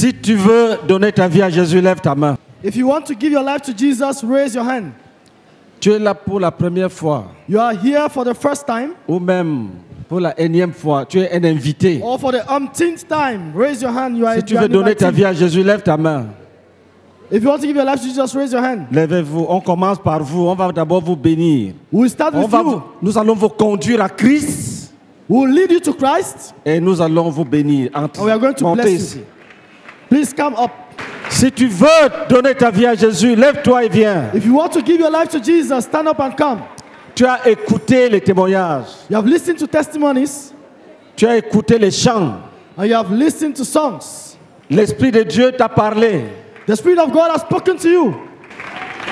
Si tu veux donner ta vie à Jésus, lève ta main. If you want to give your life to Jesus, raise your hand. Tu es là pour la première fois. You are here for the first time. Ou même pour la énième fois, tu es un invité. Or for the umpteenth time, raise your hand. You are, si tu veux donner ta vie à Jésus, lève ta main. If you want to give your life to Jesus, raise your hand. Levez-vous. On commence par vous. On va d'abord vous bénir. We'll start with you. Nous allons vous conduire à Christ. We'll lead you to Christ. Et nous allons vous bénir. And we are going to bless ici. You. Please come up. Si tu veux donner ta vie à Jésus, lève-toi et viens. If you want to give your life to Jesus, stand up and come. Tu as écouté les témoignages. You have listened to testimonies. Tu as écouté les chants. And you have listened to songs. L'Esprit de Dieu t'a parlé. The Spirit of God has spoken to you.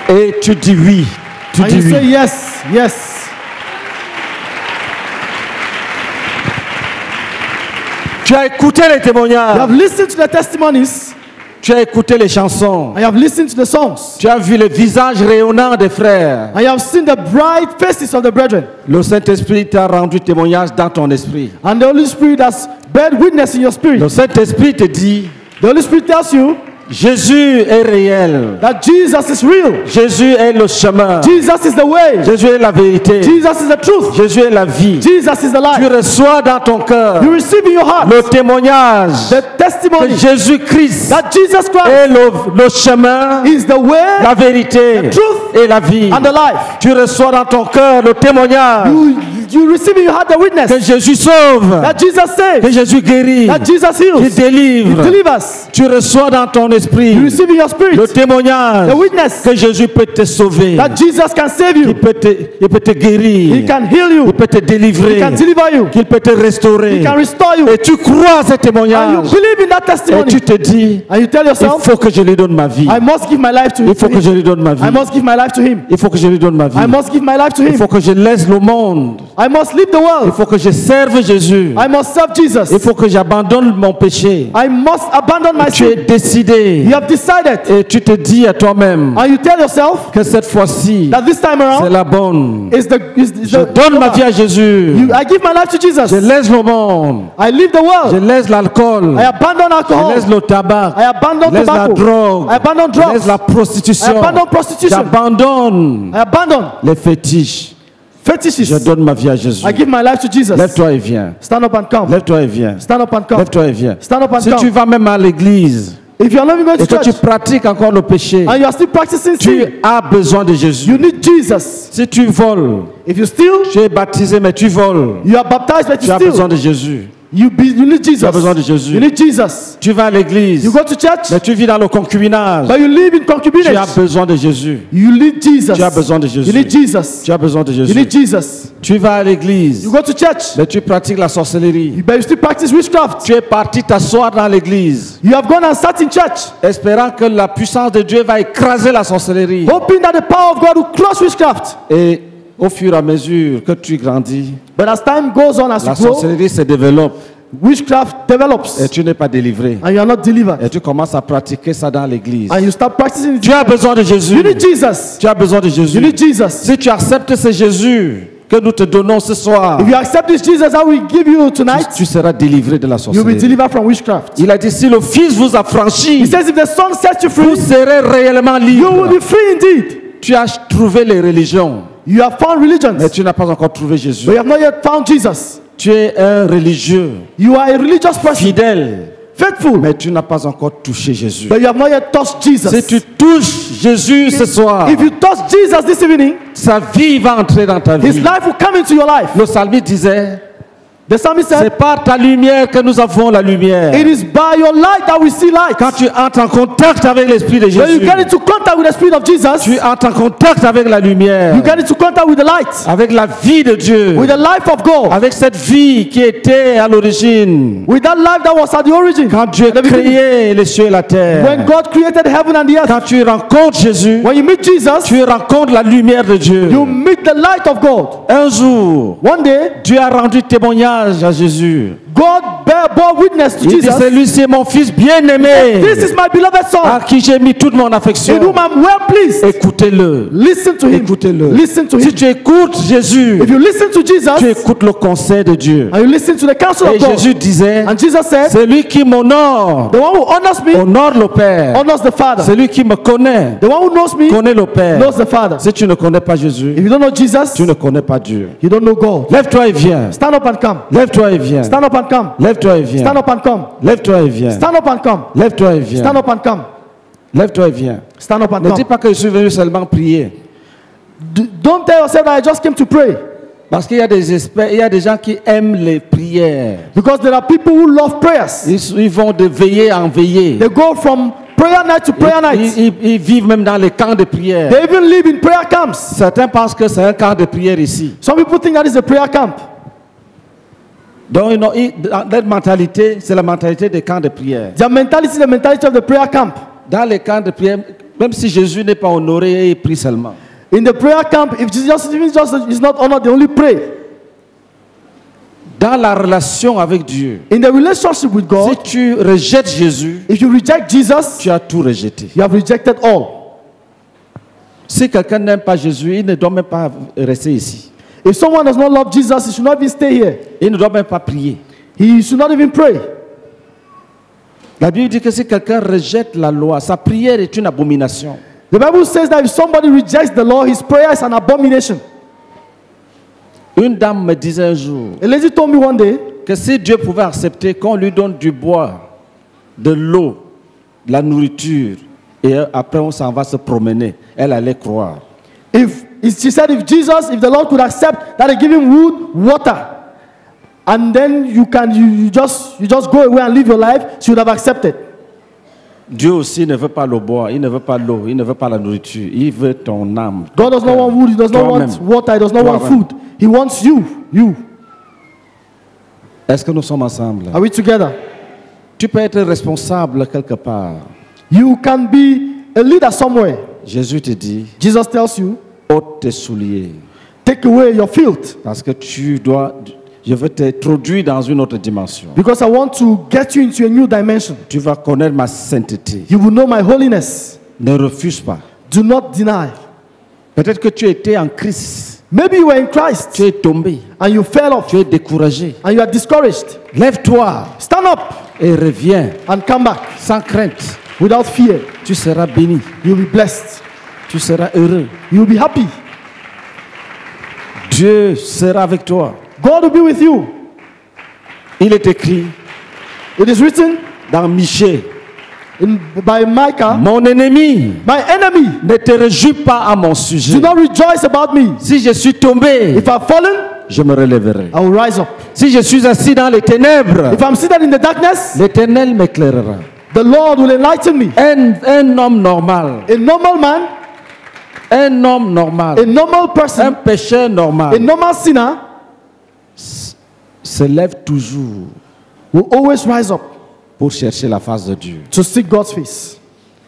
Et tu dis oui. Tu and dis you oui. Say yes, yes. Tu as écouté les témoignages. You have listened to the testimonies. Tu as écouté les chansons. I have listened to the songs. Tu as vu le visage rayonnant des frères. I have seen the bright faces of the brethren. Le Saint-Esprit t'a rendu témoignage dans ton esprit. And the Holy Spirit has bear witness in your spirit. Le Saint-Esprit te dit. The Holy Spirit tells you. Jésus est réel. That Jesus is real. Jésus est le chemin. Jesus is the way. Jésus est la vérité. Jesus is the truth. Jésus est la vie. Jesus is the life. Tu reçois dans ton cœur. You receive in your heart. Le témoignage. The testimony. Que Jésus-Christ. That Jesus Christ. Est le chemin. Is the way. La vérité. The truth. Et la vie. And the life. Tu reçois dans ton cœur le témoignage. You receive in your heart the witness. Que Jésus sauve. That Jesus saves. Que Jésus guérit. That Jesus heals. Il délivre. He delivers. Tu reçois dans ton esprit, you receive your spirit, le témoignage, the witness, que Jésus peut te sauver, that Jesus can save you, il peut te guérir, he can heal you, il peut te délivrer, he can deliver you, qu'il peut te restaurer, he can restore you, et tu crois ce témoignage, and you believe in that testimony, et tu te dis, and you tell yourself, il faut que je lui donne ma vie, I must give my life to him, il faut que je lui donne ma vie, I must give my life to him, il faut que je lui donne ma vie, I must give my life to him, il faut que je laisse le monde, I must leave the world, il faut que je serve Jésus, I must serve Jesus, il faut que j'abandonne mon péché, I must abandon my sin, tu es décidé. You have decided. Et tu te dis à toi-même, and you tell yourself, que cette fois-ci, c'est la bonne. Je donne ma vie à Jésus. I give my life to Jesus. Je laisse le monde. I leave the world. Je laisse l'alcool. I abandon alcohol. Je laisse le tabac. I abandon tobacco. Je laisse la drogue. I abandon drugs. Je laisse la prostitution. I abandon prostitution. J'abandonne. I abandon les fétiches. Fetishes. Je donne ma vie à Jésus. I give my life to Jesus. Lève-toi et viens. Stand up and come. Lève-toi et viens. Stand up and come. Lève-toi et viens. Stand up and come. Si tu vas même à l'église. If you are not going to church, que tu pratiques encore le péché, and you are still practicing sin, tu as besoin de Jésus. You need Jesus. Si tu voles, if you steal, tu es baptisé mais tu voles, you are baptized, but tu as besoin de Jésus. You need Jesus. Tu as besoin de Jésus. You need Jesus. Tu vas à l'église, you go to church, mais tu vis dans le concubinage, but you live in concubinage. Tu as besoin de Jésus. You need Jesus. Tu as besoin de Jésus. You need Jesus. Tu as besoin de Jésus. You need Jesus. Tu vas à l'église, you go to church, mais tu pratiques la sorcellerie, but you still practice witchcraft. Tu es parti t'asseoir dans l'église, you have gone and sat in church, espérant que la puissance de Dieu va écraser la sorcellerie, hoping that the power of God will crush witchcraft. Et au fur et à mesure que tu grandis, but as time goes on, as la sorcellerie se développe, witchcraft develops, et tu n'es pas délivré, and you are not delivered, et tu commences à pratiquer ça dans l'église, and you start practicing. Tu as besoin de Jésus. You need Jesus. Tu as besoin de Jésus. You need Jesus. Si tu acceptes ce Jésus que nous te donnons ce soir, if you accept this Jesus that we give you tonight, tu seras délivré de la sorcellerie. You will be delivered from witchcraft. Il a dit, si le Fils vous a franchi, he says, if the Son sets you free, vous serez réellement libre. You will be free indeed. Tu as trouvé les religions. You have found religions. Mais tu n'as pas encore trouvé Jésus. But you have not yet found Jesus. Tu es un religieux. You are a religious person. Fidèle. Faithful. Mais tu n'as pas encore touché Jésus. But you have not yet touched Jesus. Si tu touches Jésus ce soir, if you touch Jesus this evening, sa vie va entrer dans ta vie. His life will come into your life. Le psalmiste disait, c'est par ta lumière que nous avons la lumière. It is by your light that we see light. Quand tu entres en contact avec l'Esprit de Jésus, when you get into contact with the Spirit of Jesus, tu entres en contact avec la lumière, you get into contact with the light, avec la vie de Dieu, with the life of God, avec cette vie qui était à l'origine, with that life that was at the origin, quand Dieu créait les cieux et la terre, when God created heaven and the earth. Quand tu rencontres Jésus, when you meet Jesus, tu rencontres la lumière de Dieu, you meet the light of God. Un jour, one day, Dieu a rendu témoignage à Jésus. God bore witness to Jesus. Celui-ci est mon fils bien-aimé. This is my beloved son. À qui j'ai mis toute mon affection. In whom I'm well pleased. Écoutez-le. Listen to him. Écoutez-le. Listen to him. Si tu écoutes Jésus, if you listen to Jesus, tu écoutes le conseil de Dieu. And you listen to the counsel of God. Et Jésus disait, and Jesus said, celui qui m'honore, the one who honors me, honore le Père. Honors the Father. Celui qui me connaît, the one who knows me, connaît le Père. Knows the Father. Si tu ne connais pas Jésus, if you don't know Jesus, tu ne connais pas Dieu. You don't know God. Lève-toi et viens. Stand up and come. Lève-toi et viens. Stand up and come. Lève-toi et viens. Stand up and come. Lève-toi et viens. Stand up and come. Lève-toi et viens. Stand up and come. Lève-toi et viens. Stand up and come. Ne dis pas que je suis venu seulement prier. Don't tell yourself that I just came to pray. Parce qu'il y a des experts, il y a des gens qui aiment les prières. Because there are people who love prayers. Ils vont de veillée en veillée. They go from prayer night to prayer night. Ils vivent même dans les camps de prière. They even live in prayer camps. Certains pensent que c'est un camp de prière ici. Some people think that it's a prayer camp. Donc, you know, leur mentalité, c'est la mentalité des camps de prière. Their mentality is the mentality of the prayer camp. Dans les camps de prière, même si Jésus n'est pas honoré, il prie seulement. In the prayer camp, if Jesus is not honored, they only pray. Dans la relation avec Dieu, in the relationship with God, si tu rejettes Jésus, if you reject Jesus, tu as tout rejeté. You have rejected all. Si quelqu'un n'aime pas Jésus, il ne doit même pas rester ici. If someone does not love Jesus, he should not even stay here. Il ne doit même pas prier. He should not even pray. La Bible dit que si quelqu'un rejette la loi, sa prière est une abomination. The Bible says that if somebody rejects the law, his prayer is an abomination. Une dame me disait un jour, a lady told me one day, que si Dieu pouvait accepter qu'on lui donne du bois, de l'eau, de la nourriture, et après on s'en va se promener, elle allait croire. She said, if the Lord could accept that they give him wood, water, and then you just go away and live your life, she would have accepted. Dieu aussi ne veut pas le bois, il ne veut pas l'eau, il ne veut pas la nourriture, il veut ton âme. God does not want wood, he does not want water, he does not want food. He wants you. Est-ce que nous sommes ensemble? Are we together? Tu peux être responsable quelque part. You can be a leader somewhere. Jésus te dit, Jesus tells you, ôte tes souliers. Take away your filth. Parce que tu dois, je veux t'introduire dans une autre dimension. Because I want to get you into a new dimension. Tu vas connaître ma sainteté. You will know my holiness. Ne refuse pas. Do not deny. Peut-être que tu étais en Christ. Maybe you were in Christ. Tu es tombé. And you fell off. Tu es découragé. And you are discouraged. Lève-toi. Stand up. Et reviens. And come back. Sans crainte. Without fear. Tu seras béni. You will be blessed. Tu seras heureux. You will be happy. Dieu sera avec toi. God will be with you. Il est écrit. It is written. Dans Michée. By Micah. Mon ennemi. My enemy. Ne te réjouis pas à mon sujet. Do not rejoice about me. Si je suis tombé. If I've fallen. Je me relèverai. I will rise up. Si je suis assis dans les ténèbres. If I'm seated in the darkness. L'Éternel m'éclairera. The Lord will enlighten me. Un homme normal. A normal man. Un homme normal, a normal person, un pécheur normal, a normal sinner, se lève toujours, will always rise up, pour chercher la face de Dieu. To seek God's face.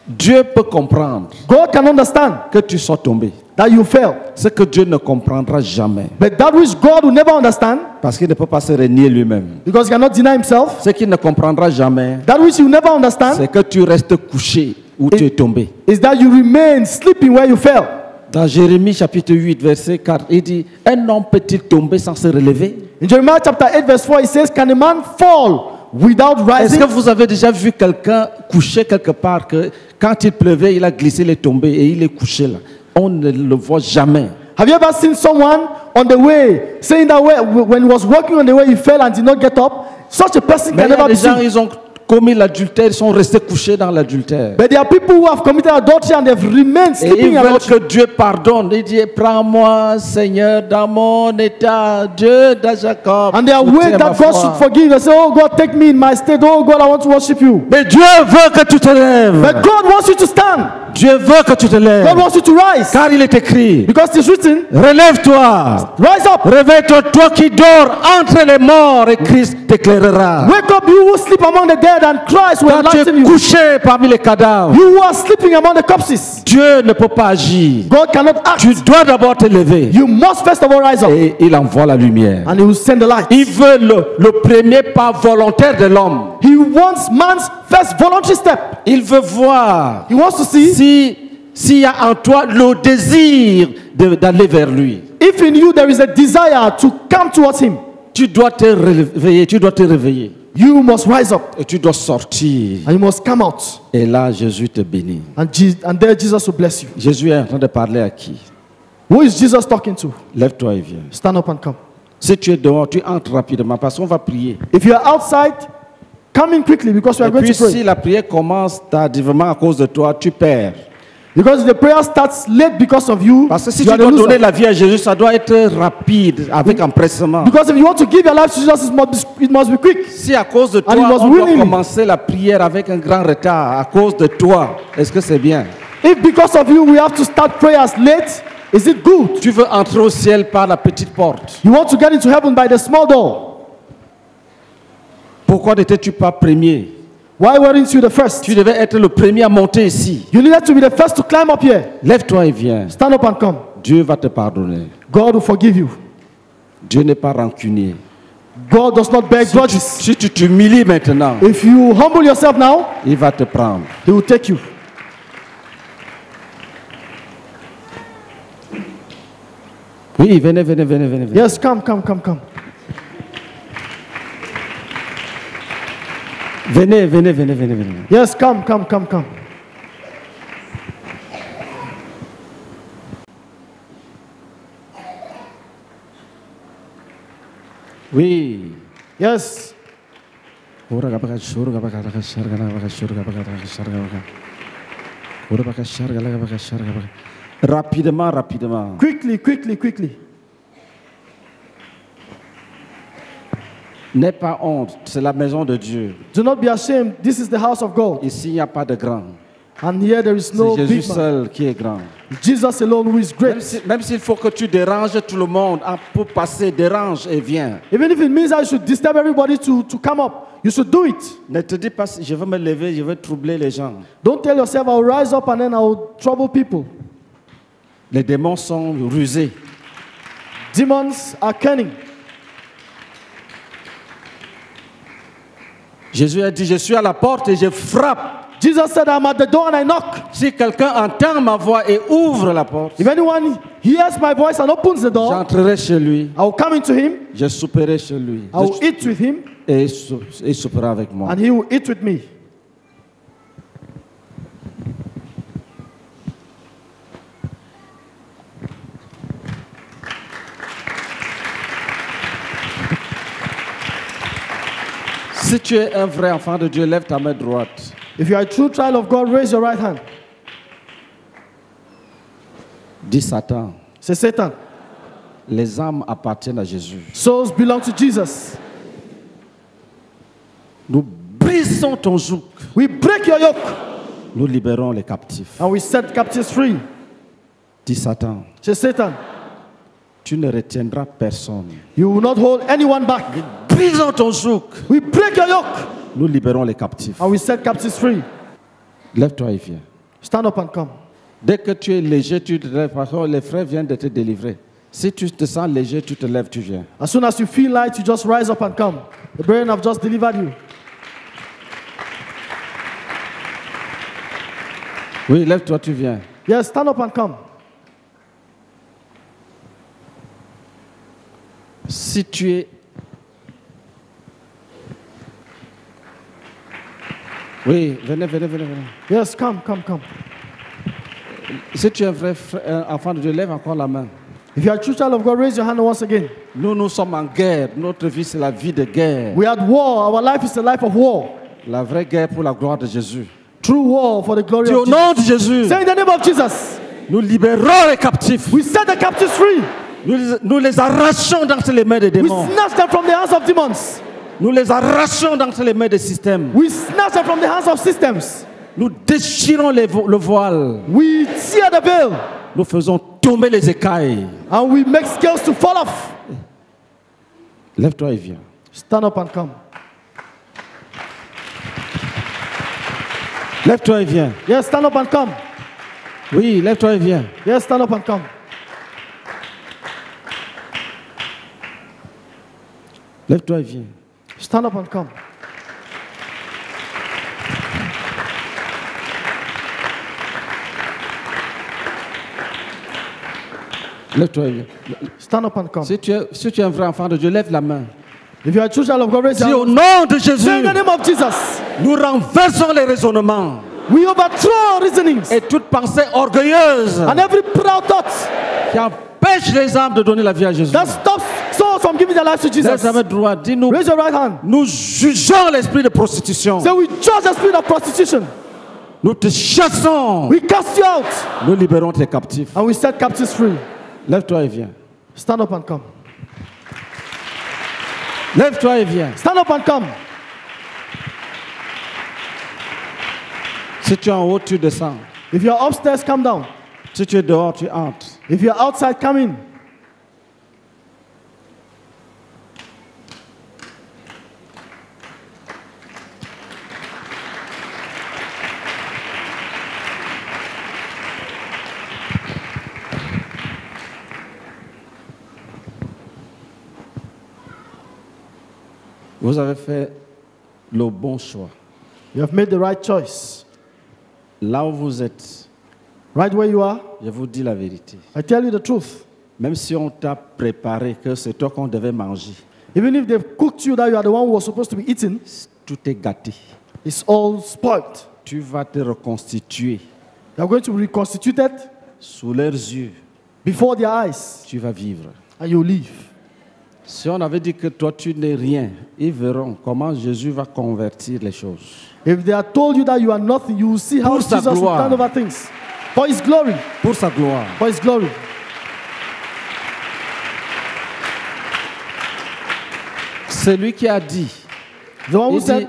Dieu peut comprendre. God can understand que tu sois tombé. That you fell. Ce que Dieu ne comprendra jamais. But that which God will never understand. Parce qu'il ne peut pas se renier lui-même. Because he cannot deny himself. Ce qu'il ne comprendra jamais. That which he will never understand. C'est que tu restes couché. Où tu es tombé. Is that you remain sleeping where you fell. Dans Jérémie chapitre 8 verset 4, il dit, un homme peut-il tomber sans se relever? In Jeremiah chapter 8 verse 4, it says, can a man fall without rising? Est-ce que vous avez déjà vu quelqu'un couché quelque part que quand il pleuvait, il a glissé, il est tombé et il est couché là. On ne le voit jamais. Have you ever seen someone on the way, saying that when he was walking on the way, he fell and did not get up? Such a person can never be seen. Commis l'adultère, ils sont restés couchés dans l'adultère. But there are people who have committed adultery and they've remained sleeping. Et ils veulent que Dieu pardonne. Il dit, prends-moi, Seigneur, dans mon état, Dieu de Jacob. And they are waiting that God should forgive. They say, oh God, take me in my state. Oh God, I want to worship you. Mais Dieu veut que tu te lèves. But God wants you to stand. Dieu veut que tu te lèves. God wants you to rise. Car il est écrit. Because it's written. Relève-toi. Rise up. Réveille-toi, toi qui dors entre les morts, et Christ t'éclairera. Wake up, you who sleep among the dead, and Christ will enlighten you. Quand tu es couché parmi les cadavres, you who are sleeping among the corpses, Dieu ne peut pas agir. God cannot act. Tu dois d'abord te lever. You must first of all rise up. Et il envoie la lumière. And he will send the light. Il veut le premier pas volontaire de l'homme. He wants man's first voluntary step. Il veut voir. He wants to see. S'il y a en toi le désir d'aller vers lui. If in you there is a desire to come towards him. Tu dois te réveiller, tu dois te réveiller. You must rise up. Et tu dois sortir. And you must come out. Et là Jésus te bénit. And there Jesus will bless you. Jésus est en train de parler à qui? Who is Jesus talking to? Lève-toi et viens. Stand up and come. Si tu es dehors, tu entres rapidement parce qu'on va prier. If you are outside, come in quickly because we are going to pray. Et puis si la prière commence tardivement à cause de toi, tu perds. Because the prayer starts late because of you. Parce que si tu dois donner la vie à Jésus, ça doit être rapide, avec empressement. Because if you want to give your life to Jesus, it must be quick. Si à cause de toi, on doit commencer la prière avec un grand retard, à cause de toi, est-ce que c'est bien? If because of you we have to start prayers late, is it good? Tu veux entrer au ciel par la petite porte. You want to get into heaven by the small door. Pourquoi n'étais-tu pas premier? Why weren't you the first? Tu devais être le premier à monter ici. You needed to be the first to climb up here. Lève-toi et viens. Stand up and come. Dieu va te pardonner. God will forgive you. Dieu n'est pas rancunier. God does not bear grudges. Si tu t'humilies maintenant, if you humble yourself now, il va te prendre. He will take you. Oui, venez. Yes, come. Venez. Yes, come. Oui. Yes. Rapidement. Quickly. N'aie pas honte, c'est la maison de Dieu. Do not be ashamed, this is the house of God. Ici, il n'y a pas de grand. And here there is no big man. C'est Jésus seul qui est grand. Jesus alone who is great. Même s'il faut que tu déranges tout le monde pour passer, dérange et viens. Even if it means I should disturb everybody to come up, you should do it. Ne te dis pas, je vais me lever, je vais troubler les gens. Don't tell yourself, I'll rise up and then I'll trouble people. Les démons sont rusés. Demons are cunning. Jésus a dit, je suis à la porte et je frappe. Jesus said, I'm at the door and I knock. Si quelqu'un entend ma voix et ouvre la porte, if anyone hears my voice and opens the door, j'entrerai chez lui. I will come into him. Je souperai chez lui. I will eat with him. Et il soupera avec moi. And he will eat with me. Si tu es un vrai enfant de Dieu, lève ta main droite. If you are a true child of God, raise your right hand. Dis Satan. C'est Satan. Les âmes appartiennent à Jésus. Souls belong to Jesus. Nous brisons ton joug. We break your yoke. Nous libérons les captifs. And we set captives free. Dis Satan. C'est Satan. Tu ne retiendras personne. You will not hold anyone back. Brisons ton joug. We break your yoke. Nous libérons les captifs. And we set captives free. Lève-toi et viens. Stand up and come. Dès que tu es léger, tu te lèves. Parce que les frères viennent de te délivrer. Si tu te sens léger, tu te lèves, tu viens. As soon as you feel light, you just rise up and come. The brethren have just delivered you. Oui, lève-toi, tu viens. Yes, stand up and come. Si tu es... Oui, venez. Yes, come. Si tu es un vrai enfant de Dieu, lève encore la main. If you are a true child of God, raise your hand once again. Nous sommes en guerre. Notre vie, c'est la vie de guerre. We are at war. Our life is the life of war. La vraie guerre pour la gloire de Jésus. True war for the glory of Jesus. Au nom de Jésus. Say in the name of Jesus. Nous libérons les captifs. We set the captives free. Nous les arrachons d'entre les mains des démons. We snatch them from the hands of demons. Nous les arrachons d'entre les mains des systèmes. We snatch them from the hands of systems. Nous déchirons le voile. We tear the veil. Nous faisons tomber les écailles. And we make scales to fall off. Lève-toi et viens. Stand up and come. Lève-toi et viens. Yes, stand up and come. Oui, lève-toi et viens. Yes, stand up and come. Lève-toi et viens. Stand up and come. Lève-toi et viens. Stand up and come. Si tu es un vrai enfant de Dieu, lève la main. If you are children of God, raise your hand. Au nom de Jésus, in the name of Jesus, nous renversons les raisonnements. We overthrow reasonings. Et toute pensée orgueilleuse. And every proud thought. Qui empêche les âmes de donner la vie à Jésus. That stops souls from giving their lives to Jesus. Dis-nous. Raise your right hand. Nous jugeons l'esprit de prostitution. So we judge the spirit of prostitution. Nous te chassons. We cast you out. Nous libérons tes captifs. And we set captives free. Lève-toi et viens. Stand up and come. Lève-toi et viens. Stand up and come. Si tu es en haut, tu descends. If you are upstairs, come down. Si tu es dehors, tu entres. If you are outside, come in. Vous avez fait le bon choix. You have made the right choice. Là où vous êtes, right where you are, je vous dis la vérité. I tell you the truth. Même si on t'a préparé que c'est toi qu'on devait manger, even if they've cooked you that you are the one who was supposed to be eaten, tout est gâté. It's all spoiled. Tu vas te reconstituer. You are going to be reconstituted. Sous leurs yeux. Before their eyes. Tu vas vivre. And you live. Si on avait dit que toi tu n'es rien, ils verront comment Jésus va convertir les choses. If they had told you that you are nothing, you will see how Jesus will turn over things. For His glory. Pour sa gloire. For His glory. Celui qui a dit, il dit,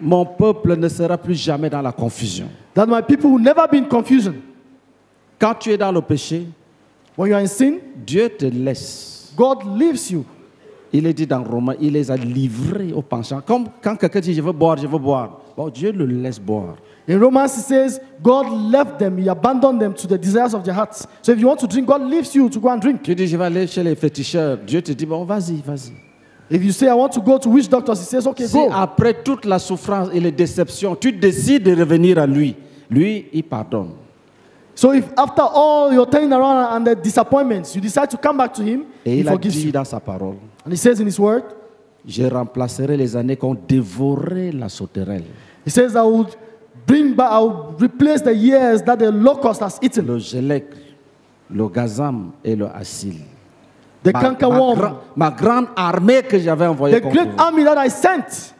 mon peuple ne sera plus jamais dans la confusion. That my people will never be in confusion. Quand tu es dans le péché, when you are in sin, Dieu te laisse. God leaves you. Il est dit dans Romains, il les a livrés aux penchants. Comme quand quelqu'un dit, je veux boire, bon, Dieu le laisse boire. In Romans, it says, God left them, He abandoned them to the desires of their hearts. So if you want to drink, God leaves you to go and drink. Tu dis, je vais aller chez les féticheurs. Dieu te dit, bon, vas-y, vas-y. If you say, I want to go to witch doctors, He says, okay, go. Si après toute la souffrance et les déceptions, tu décides de revenir à lui, lui, il pardonne. So if after all your turning around and the disappointments, you decide to come back to Him, et He forgives you. Dans sa parole. And He says in His word, je remplacerai les années qu'on dévorait la sauterelle. He says, I will replace the years that the locust has eaten. Le gelec, le gazam et le assil. The cankerworm. Ma grande armée que j'avais envoyée. The great army that I sent.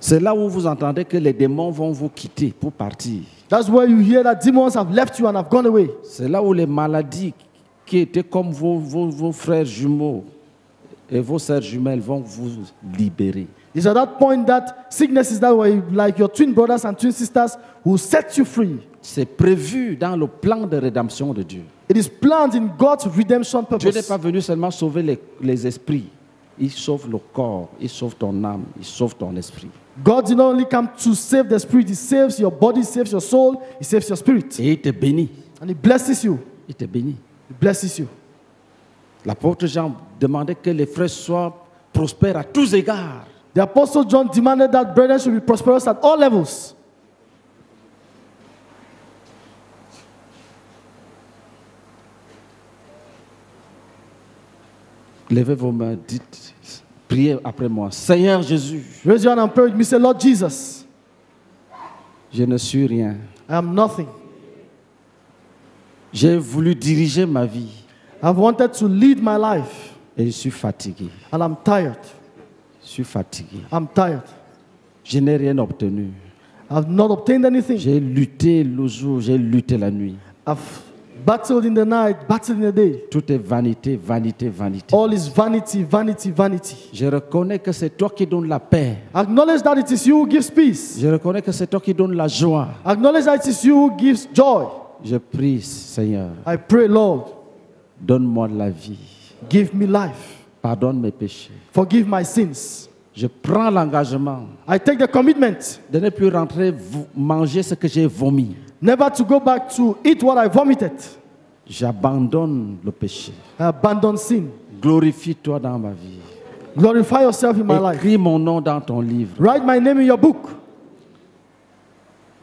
C'est là où vous entendez que les démons vont vous quitter pour partir. That's where you hear that demons have left you and have gone away. C'est là où les maladies qui étaient comme vos frères jumeaux et vos sœurs jumelles vont vous libérer. It's at that point that sicknesses that were like your twin brothers and twin sisters will set you free. C'est prévu dans le plan de rédemption de Dieu. It is planned in God's redemption purpose. Dieu n'est pas venu seulement sauver les esprits. Il sauve le corps, il sauve ton âme, il sauve ton esprit. God did not only come to save the spirit, He saves your body, He saves your soul, He saves your spirit. Et il te bénit. And He blesses you. Il te bénit. He blesses you. L'apôtre Jean demandait que les frères soient prospères à tous égards. The apostle John demanded that brethren should be prosperous at all levels. Levez vos mains, dites, priez après moi. Seigneur Jésus. Raise your hand and pray with me. Say, Lord Jesus. Je ne suis rien. I am nothing. J'ai voulu diriger ma vie. I've wanted to lead my life. Et je suis fatigué. And I'm tired. Je suis fatigué. I'm tired. Je n'ai rien obtenu. I've not obtained anything. J'ai lutté le jour, j'ai lutté la nuit. I've Battle in the night, battle in the day. Tout est vanité, vanité, vanité. All is vanity, vanity, vanity. Je reconnais que c'est toi qui donnes la paix. Acknowledge that it is you who gives peace. Je reconnais que c'est toi qui donnes la joie. Acknowledge that it is you who gives joy. Je prie, Seigneur. I pray, Lord. Donne-moi la vie. Give me life. Pardonne mes péchés. Forgive my sins. Je prends l'engagement. I take the commitment. De ne plus rentrer manger ce que j'ai vomi. Never to go back to eat what I vomited. J'abandonne le péché. I abandon sin. Glorifie-toi dans ma vie. Glorify yourself in my life. Écris mon nom dans ton livre. Write my name in your book.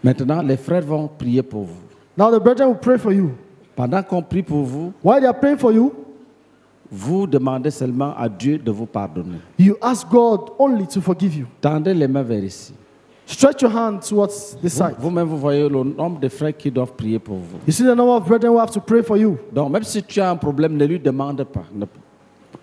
Maintenant, les frères vont prier pour vous. Now the brethren will pray for you. Pendant qu'on prie pour vous, while they are praying for you, vous demandez seulement à Dieu de vous pardonner. You ask God only to forgive you. Tendez les mains vers ici. Stretch your hand towards the side. Vous-même, vous voyez le nombre de frères qui doivent prier pour vous. You see the number of brethren who have to pray for you. Donc, même si tu as un problème, ne lui demande pas.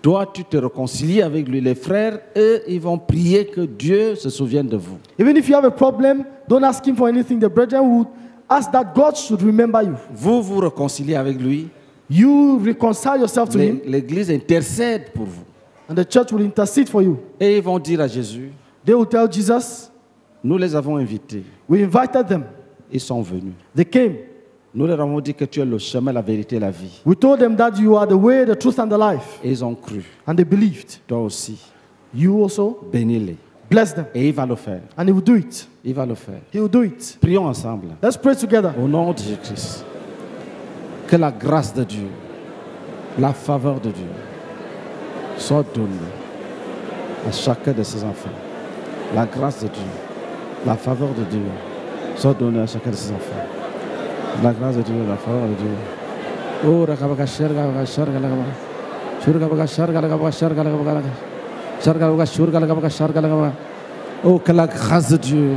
Toi, tu te réconcilies avec lui. Les frères, eux, ils vont prier que Dieu se souvienne de vous. Even if you have a problem, don't ask him for anything. The brethren would ask that God should remember you. Vous vous réconciliez avec lui. You reconcile yourself to him. L'Église intercède pour vous. And the church will intercede for you. Et ils vont dire à Jésus. They will tell Jesus. Nous les avons invités. We invited them. Ils sont venus. They came. Nous leur avons dit que tu es le chemin, la vérité, la vie. We told them that you are the way, the truth, and the life. Et ils ont cru. And they believed. Toi aussi. You also. Bénis-les. Bless them. Et il va le faire. And he will do it. Il va le faire. He will do it. Prions ensemble. Let's pray together. Au nom de Jésus-Christ. Que la grâce de Dieu, la faveur de Dieu, soit donnée à chacun de ses enfants. La grâce de Dieu. La faveur de Dieu soit donnée à chacun de ses enfants. La grâce de Dieu, la faveur de Dieu. Oh, que la grâce de Dieu,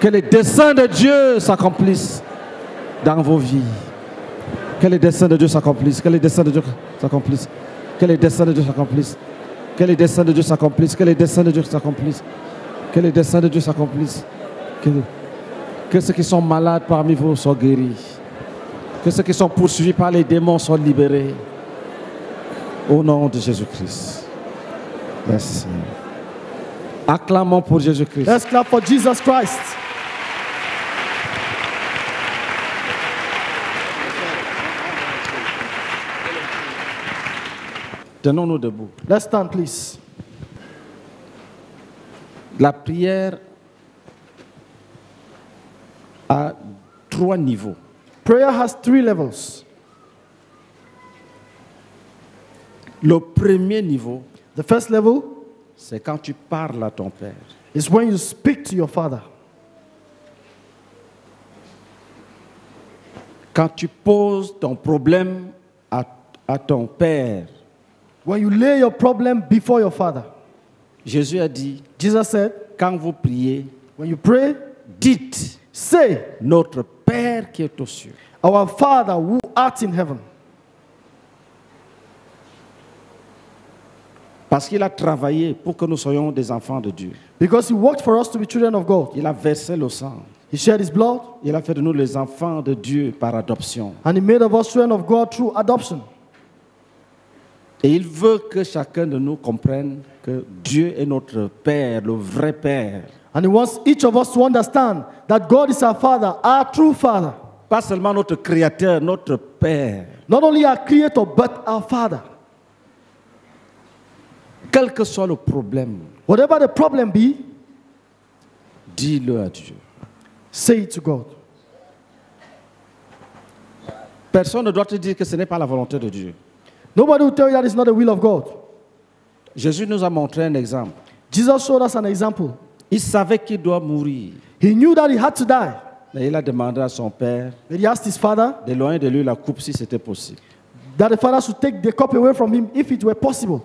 que les desseins de Dieu s'accomplissent dans vos vies. Que les desseins de Dieu s'accomplissent. Que les desseins de Dieu s'accomplissent. Que les desseins de Dieu s'accomplissent. Que les desseins de Dieu s'accomplissent. Que les desseins de Dieu s'accomplissent. Que les desseins de Dieu s'accomplissent. Que ceux qui sont malades parmi vous soient guéris. Que ceux qui sont poursuivis par les démons soient libérés. Au nom de Jésus-Christ. Merci. Acclamons pour Jésus-Christ. Let's clap for Jesus Christ. Tenons-nous debout. Let's stand, please. La prière a trois niveaux. Prayer has three levels. Le premier niveau, the first level, c'est quand tu parles à ton père. It's when you speak to your father. Quand tu poses ton problème à ton père. When you lay your problem before your father. Jésus a dit, Jesus said, quand vous priez, when you pray, dites, say, notre Père qui est aux cieux. Our Father who art in heaven. Parce qu'il a travaillé pour que nous soyons des enfants de Dieu. Because he worked for us to be children of God. Il a versé le sang. He shed his blood. Il a fait de nous les enfants de Dieu par adoption. And he made of us children of God through adoption. Et il veut que chacun de nous comprenne que Dieu est notre Père, le vrai Père. And he wants each of us to understand that God is our Father, our true Father. Pas seulement notre Créateur, notre Père. Not only our Creator, but our Father. Quel que soit le problème, whatever the problem be, dis-le à Dieu. Say it to God. Personne ne doit te dire que ce n'est pas la volonté de Dieu. Nobody will tell you that it's not the will of God. Jésus nous a montré un exemple. Jesus showed us an example. Il savait qu'il doit mourir. He knew that he had to die. Mais il a demandé à son père. But he asked his father. D'éloigner de lui la coupe si c'était possible. That the father should take the cup away from him if it were possible.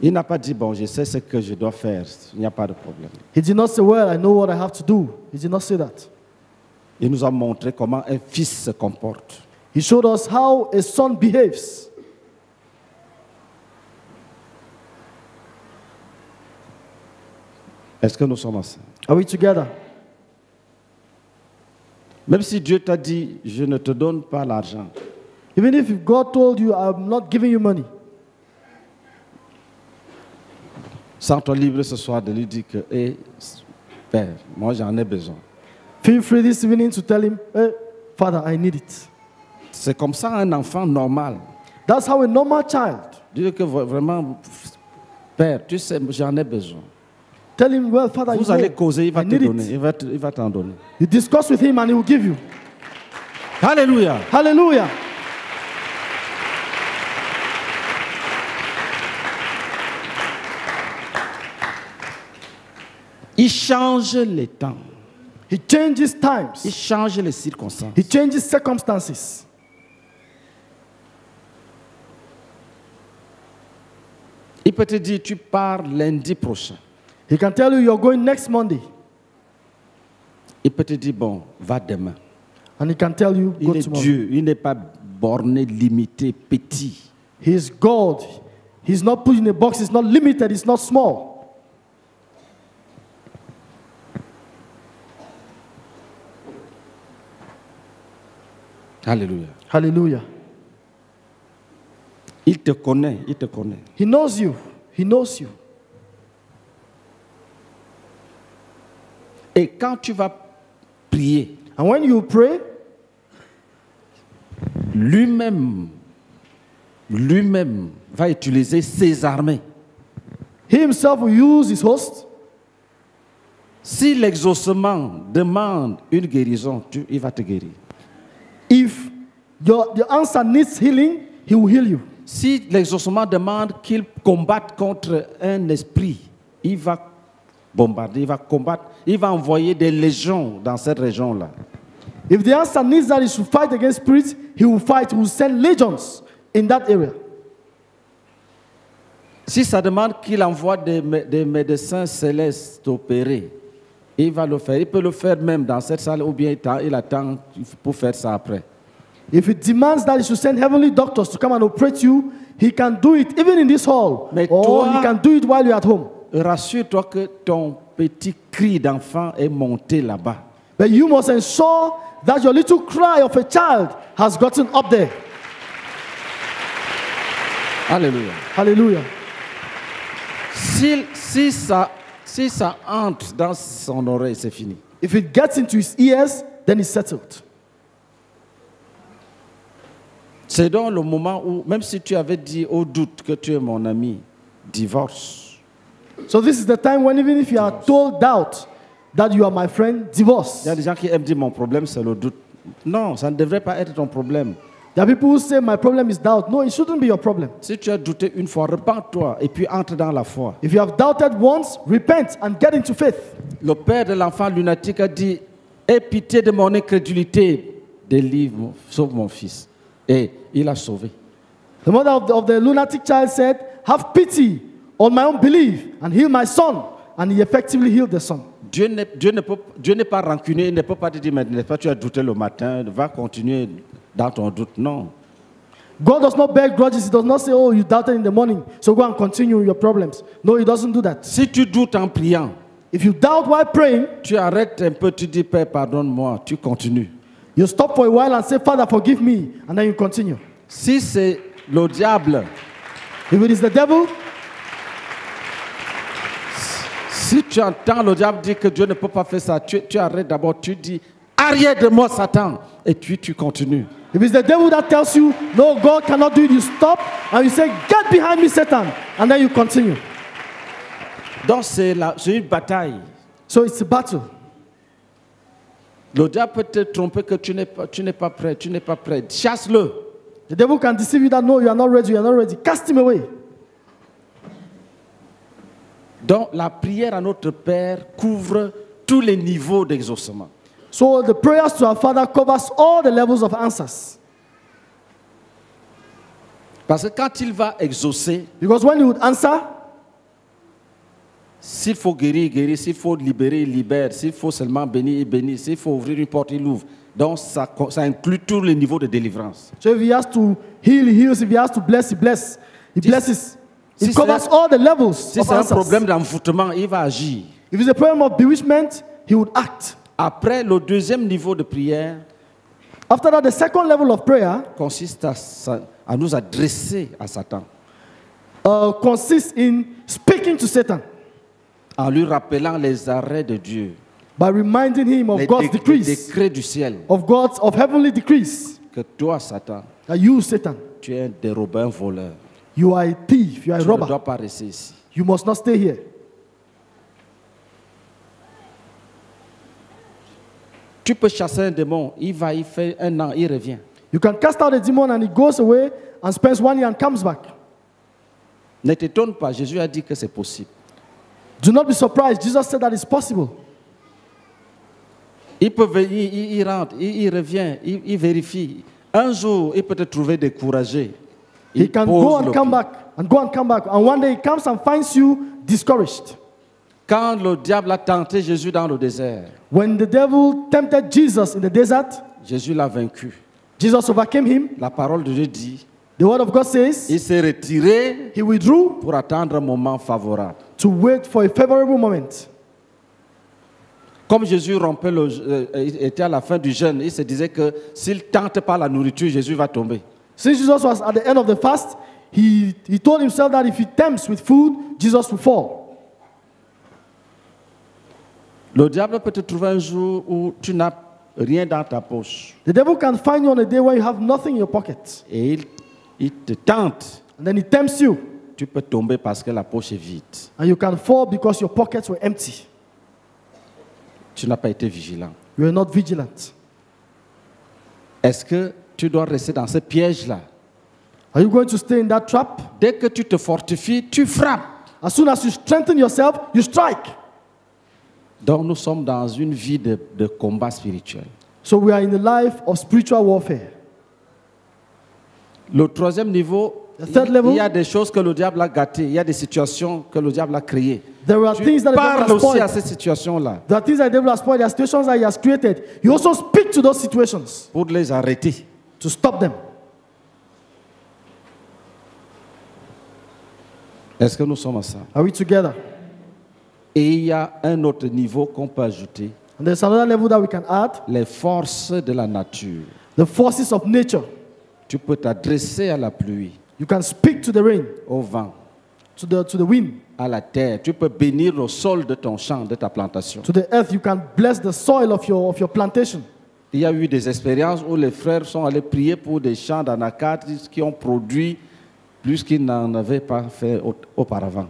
Il n'a pas dit bon, je sais ce que je dois faire. Il n'y a pas de problème. He did not say well, I know what I have to do. He did not say that. Il nous a montré comment un fils se comporte. He showed us how a son behaves. Est-ce que nous sommes ensemble? Are we together? Même si Dieu t'a dit, je ne te donne pas l'argent. Even if God told you, I'm not giving you money. Sens-toi libre ce soir de lui dire que, hey, Père, moi j'en ai besoin. Feel free this evening to tell him, hey, Father, I need it. C'est comme ça un enfant normal. That's how a normal child. Dis-le que vraiment, Père, tu sais, j'en ai besoin. Tell him, well, Father, vous allez causer, il va te donner. Il va t'en donner. You discuss with him and he will give you. Hallelujah. Hallelujah. Il change les temps. He changes times. Il change les circonstances. He changes circumstances. Il peut te dire, tu pars lundi prochain. He can tell you, you're going next Monday. Il peut te dire, bon, va demain. And he can tell you, go tomorrow. Il est Dieu, il n'est pas borné, limité, petit. He is God. He's not put in a box, he's not limited, he's not small. Hallelujah. Hallelujah. Il te connaît, il te connaît. He knows you. He knows you. Et quand tu vas prier, and when you pray, lui-même va utiliser ses armées. He himself will use his host. Si l'exaucement demande une guérison, il va te guérir. If your answer needs healing, he will heal you. Si l'exaucement demande qu'il combatte contre un esprit, il va bombarder, il va combattre, il va envoyer des légions dans cette région-là. If the answer needs that he should fight against spirits, he will fight, he will send legions in that area. Si ça demande qu'il envoie des médecins célestes opérer, il va le faire. Il peut le faire même dans cette salle ou bien il attend pour faire ça après. If it demands that he should send heavenly doctors to come and operate you, he can do it even in this hall. Mais or toi, he can do it while you're at home. Rassure-toi que ton petit cri d'enfant est monté là-bas. But you must ensure that your little cry of a child has gotten up there. Alléluia. Alléluia. Si ça entre dans son oreille, c'est fini. If it gets into his ears, then it's settled. C'est donc le moment où, même si tu avais dit au doute que tu es mon ami, divorce. So this is the time when even if you are told doubt that you are my friend, divorce. Il y a des gens qui aiment dire mon problème c'est le doute. Non, ça ne devrait pas être ton problème. There are people who say my problem is doubt. No, it shouldn't be your problem. Si tu as douté une fois, repens-toi et puis entre dans la foi. If you have doubted once, repent and get into faith. Le père de l'enfant lunatique a dit, aie pitié de mon incrédulité, délivre, sauve mon fils. Et il a sauvé. The mother of the lunatic child said, have pity on my unbelief and heal my son. And he effectively healed the son. Dieu n'est pas rancunier, il ne peut pas te dire, mais tu as douté le matin, va continuer dans ton doute. Non. God does not bear grudges. He does not say, oh, you doubted in the morning, so go and continue your problems. No, he doesn't do that. Si tu doutes en priant, if you doubt while praying, tu arrêtes un peu, tu dis, Père, pardonne-moi, tu continues. You stop for a while and say, Father, forgive me, and then you continue. Si c'est le diable, if it is the devil, si tu entends le diable dire que Dieu ne peut pas faire ça, tu arrêtes d'abord, tu dis, arrière de moi, Satan, et puis tu continues. If it's the devil that tells you, no, God cannot do it, you stop, and you say, get behind me, Satan, and then you continue. Donc c'est une bataille. So it's a battle. Le diable peut te tromper que tu n'es pas prêt, tu n'es pas prêt. Chasse-le. The devil can deceive you that no, you are not ready, you are not ready. Cast him away. Donc la prière à notre Père couvre tous les niveaux d'exaucement. So the prayers to our Father covers all the levels of answers. Parce que quand il va exaucer, because when he would answer, s'il faut guérir, guérir, s'il faut libérer, libère, s'il faut seulement bénir, bénir, s'il faut ouvrir une porte, il ouvre. Donc ça inclut tous les niveaux de délivrance. So if he has to heal, he heals. If he has to bless, he blesses. He blesses. It covers all the levels. Si c'est un problème d'envoûtement, il va agir. If it's a problem of bewitchment, he would act. Après le deuxième niveau de prière, after that, the second level of prayer consiste à nous adresser à Satan. Consists in speaking to Satan. En lui rappelant les arrêts de Dieu. By reminding him of God's decrees. Les décrets du ciel. Of heavenly decrees. Que toi, Satan. That you, Satan. Tu es un dérobeur, un voleur. You are a thief. You are a robber. Tu ne dois pas rester ici. You must not stay here. Tu peux chasser un démon, il va y faire un an, il revient. You can cast out a demon and he goes away and spends 1 year and comes back. Ne t'étonne pas, Jésus a dit que c'est possible. Do not be surprised, Jesus said that it's possible. Il peut venir, il rentre, il revient, il vérifie. Un jour, il peut te trouver découragé. He can go and come back, and go and come back, and one day he comes and finds you discouraged. Quand le diable a tenté Jésus dans le désert, when the devil tempted Jesus in the desert, Jésus l'a vaincu. Jesus overcame him. La parole de Dieu dit, the word of God says, il s'est retiré, he withdrew, pour attendre un moment favorable. To wait for a favorable moment. Comme Jésus rompait était à la fin du jeûne, il se disait que s'il tente pas la nourriture, Jésus va tomber. Since Jesus was at the end of the fast, he told himself that if he tempts with food, Jesus will fall. Le diable peut te trouver un jour où tu n'as rien dans ta poche. The devil can find you on a day where you have nothing in your pocket. Et il te tente. And then he tempts you. Tu peux tomber parce que la poche est vide. And you can fall because your pockets were empty. Tu n'as pas été vigilant. You are not vigilant. Est-ce que tu dois rester dans ce piège-là? Are you going to stay in that trap? Dès que tu te fortifies, tu frappes. As soon as you strengthen yourself, you strike. Donc nous sommes dans une vie de combat spirituel. So we are in the life of spiritual warfare. Le troisième niveau, il y a des choses que le diable a gâtées, il y a des situations que le diable a créées. Tu parles aussi à ces situations-là. There are things that the devil has spoiled, there are situations that he has created. You also speak to those situations. Pour les arrêter. To stop them. Est-ce que nous sommes ensemble? Are we together? Et il y a un autre niveau qu'on peut ajouter. There's another level that we can add. Les forces de la nature. The forces of nature. Tu peux t'adresser à la pluie. You can speak to the rain. Au vent. To the wind. À la terre. Tu peux bénir le sol de ton champ, de ta plantation. To the earth, you can bless the soil of your plantation. Il y a eu des expériences où les frères sont allés prier pour des champs d'anacardice qui ont produit plus qu'ils n'en avaient pas fait auparavant.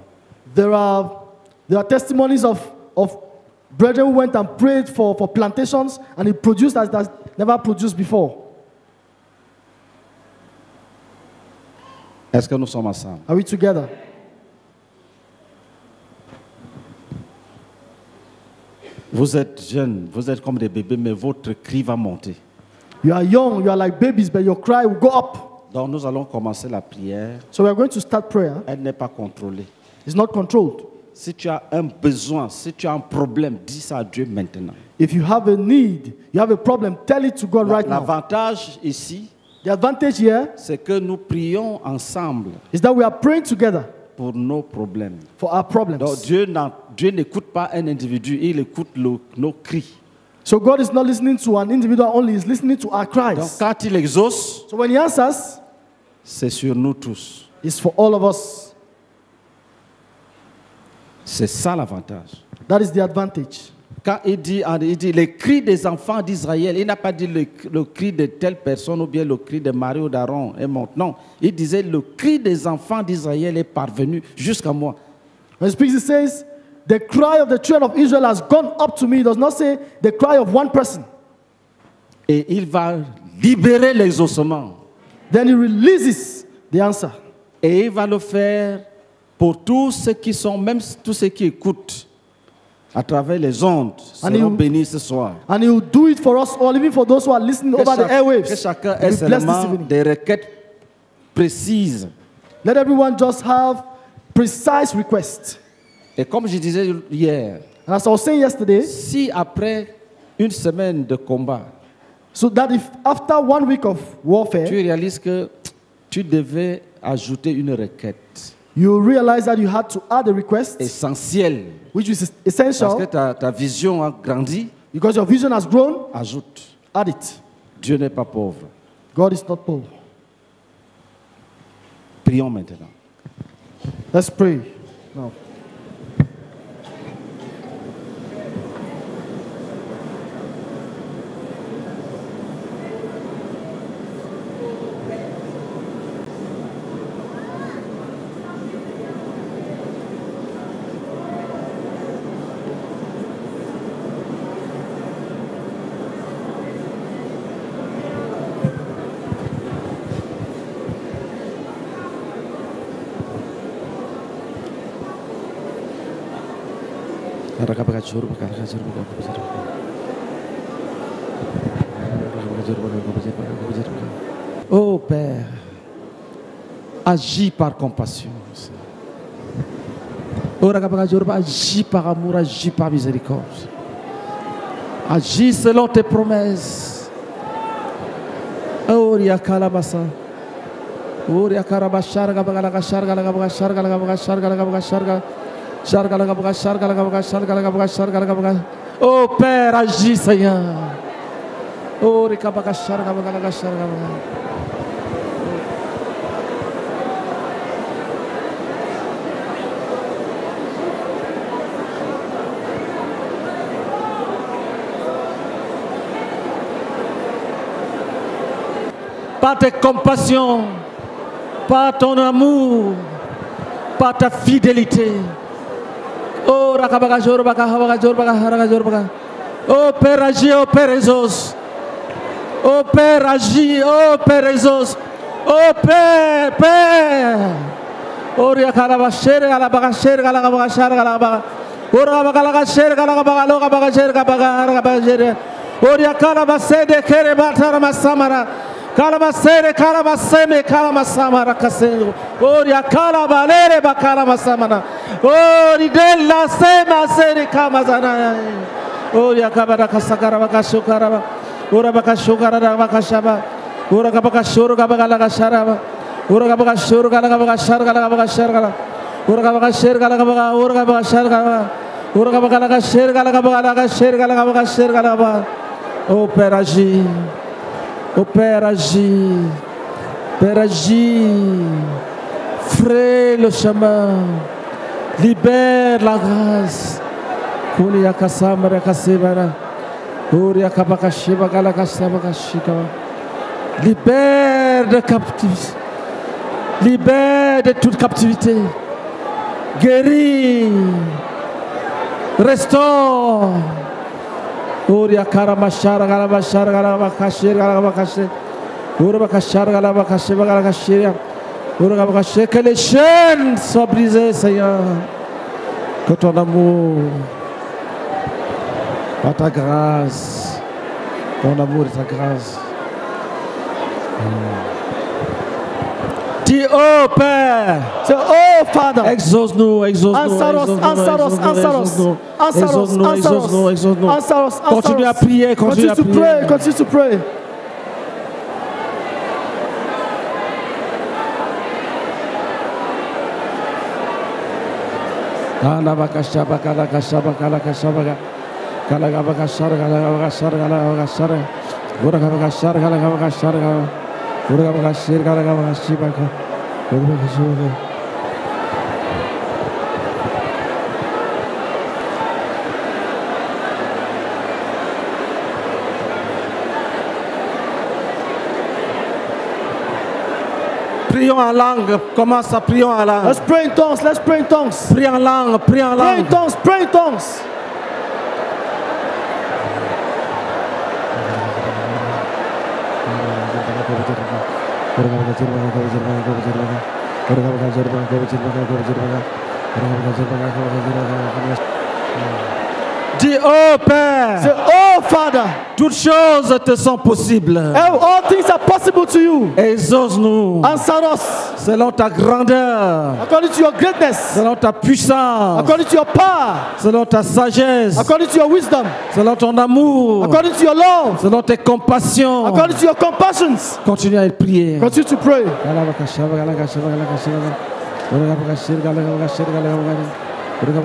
There are testimonies of brethren who went and prayed for plantations and it produced as that's never produced before. Est-ce que nous sommes ensemble? Are we together? Vous êtes jeunes, vous êtes comme des bébés, mais votre cri va monter. You are young, you are like babies, but your cry will go up. Donc nous allons commencer la prière. So we are going to start prayer. Elle n'est pas contrôlée. It's not controlled. Si tu as un besoin, si tu as un problème, dis ça à Dieu maintenant. If you have a need, you have a problem, tell it to God right now. L'avantage ici, c'est que nous prions ensemble. Is that we are praying together pour nos problèmes. For our problems. Donc Dieu n'écoute pas un individu, il écoute nos cris. So God is not listening to an individual only, he's listening to our cries. Donc quand il exauce, so when he answers, c'est sur nous tous. It's for all of us. C'est ça l'avantage. That is the advantage. Quand il dit les cris des enfants d'Israël, il n'a pas dit le cri de telle personne ou bien le cri de Marie ou d'Aaron est mort. Non, il disait le cri des enfants d'Israël est parvenu jusqu'à moi. When he speaks, he says, the cry of the children of Israel has gone up to me. It does not say the cry of one person. Et il va libérer l'exaucement. Then he releases the answer. Et il va le faire pour tous ceux qui sont, même tous ceux qui écoutent à travers les ondes, seront bénis ce soir. And he will do it for us all, even for those who are listening over the airwaves. Que chacun ait seulement des requêtes précises. Let everyone just have precise requests. Et comme je disais hier, and as I was saying yesterday, si après une semaine de combat, so that if after 1 week of warfare, tu réalises que tu devais ajouter une requête. You realize that you had to add a request. Essentiel. Which is essential. Parce que ta vision a grandi. Because your vision has grown, ajoute. Add it. Dieu n'est pas pauvre. God is not poor. Prions maintenant. Let's pray now. Oh Père, agis par compassion. Oh agis par amour, agis par miséricorde. Agis selon tes promesses. Oh Riakalabasa. Oh Riakarabashar, Gabagalagashar, Galagabashar, Galagabashar, Galagabashar. Oh Père, agis Seigneur. Oh Rekabakashar, Gabakashar, Gabakashar. Par ta compassion, par ton amour, par ta fidélité. Oh Rakabagajor Bakahagajor Bakahagajor Bakah. Oh Père agis, oh Père Exauce. Oh Père agis, oh Père Exauce. Oh Père, Père. Oh Riakarabasher, Alabagashir, Galabagashar, Galabag. Oh Rabagalagashir, Galabagalo, Gabagashir, Gabagashir. Oh Riakarabase de Kerebatar Masamara. Kalabasere, Kalabaseme, Kalabasamara, Kasendo. Oh Riakarabalere, Bakarabasamana. Oh, Ridella, Sema, Serica, Mazana. Oh, Yakabara, Casacaravaca, Sucarava, Urabaca, Sucaravaca, Shaba, Uracabaca, Surgabagalaga, Sharava, Urabaca, Surgalaga, Shargalaga, Shargala, Urabaca, Shergalaga, Urgaba, Shargava, Urgabagalaga, Shergalaga, Shergalaga, Shergalaga. Oh, Peragi, oh, Peragi, Peragi, fraie le chemin. Libère la grâce. Kulia kasamara kasimara. Kulia kabakashiba galakasama kashika. Libère de captivité. Libère de toute captivité. Guéris. Restaure. Kulia karamashara galabashara galabakashira galabakashira. Kulia bakashara galabakashiba galakashira. Que les chaînes soient brisées, Seigneur. Que ton amour, par ta grâce, ton amour et ta grâce. Dis, oh Père, oh Father, exauce-nous, exauce-nous, exauce-nous, exauce-nous. Continue à prier, continue à prier, continue à prier. Prions en langue, commence à prier en langue. Let's pray in tongues, let's pray in tongues. Prions en langue, prions en langue. Pray in tongues, pray in tongues. Dis, oh Père, say, oh Father, toutes choses te sont possibles. All things are possible to you. Exauce-nous. Answer us. Selon ta grandeur. According to your greatness. Selon ta puissance. According to your power. Selon ta sagesse. According to your wisdom. Selon ton amour. According to your love. Selon tes compassions. According to your compassions. Continue à prier. Continue to pray. Shirga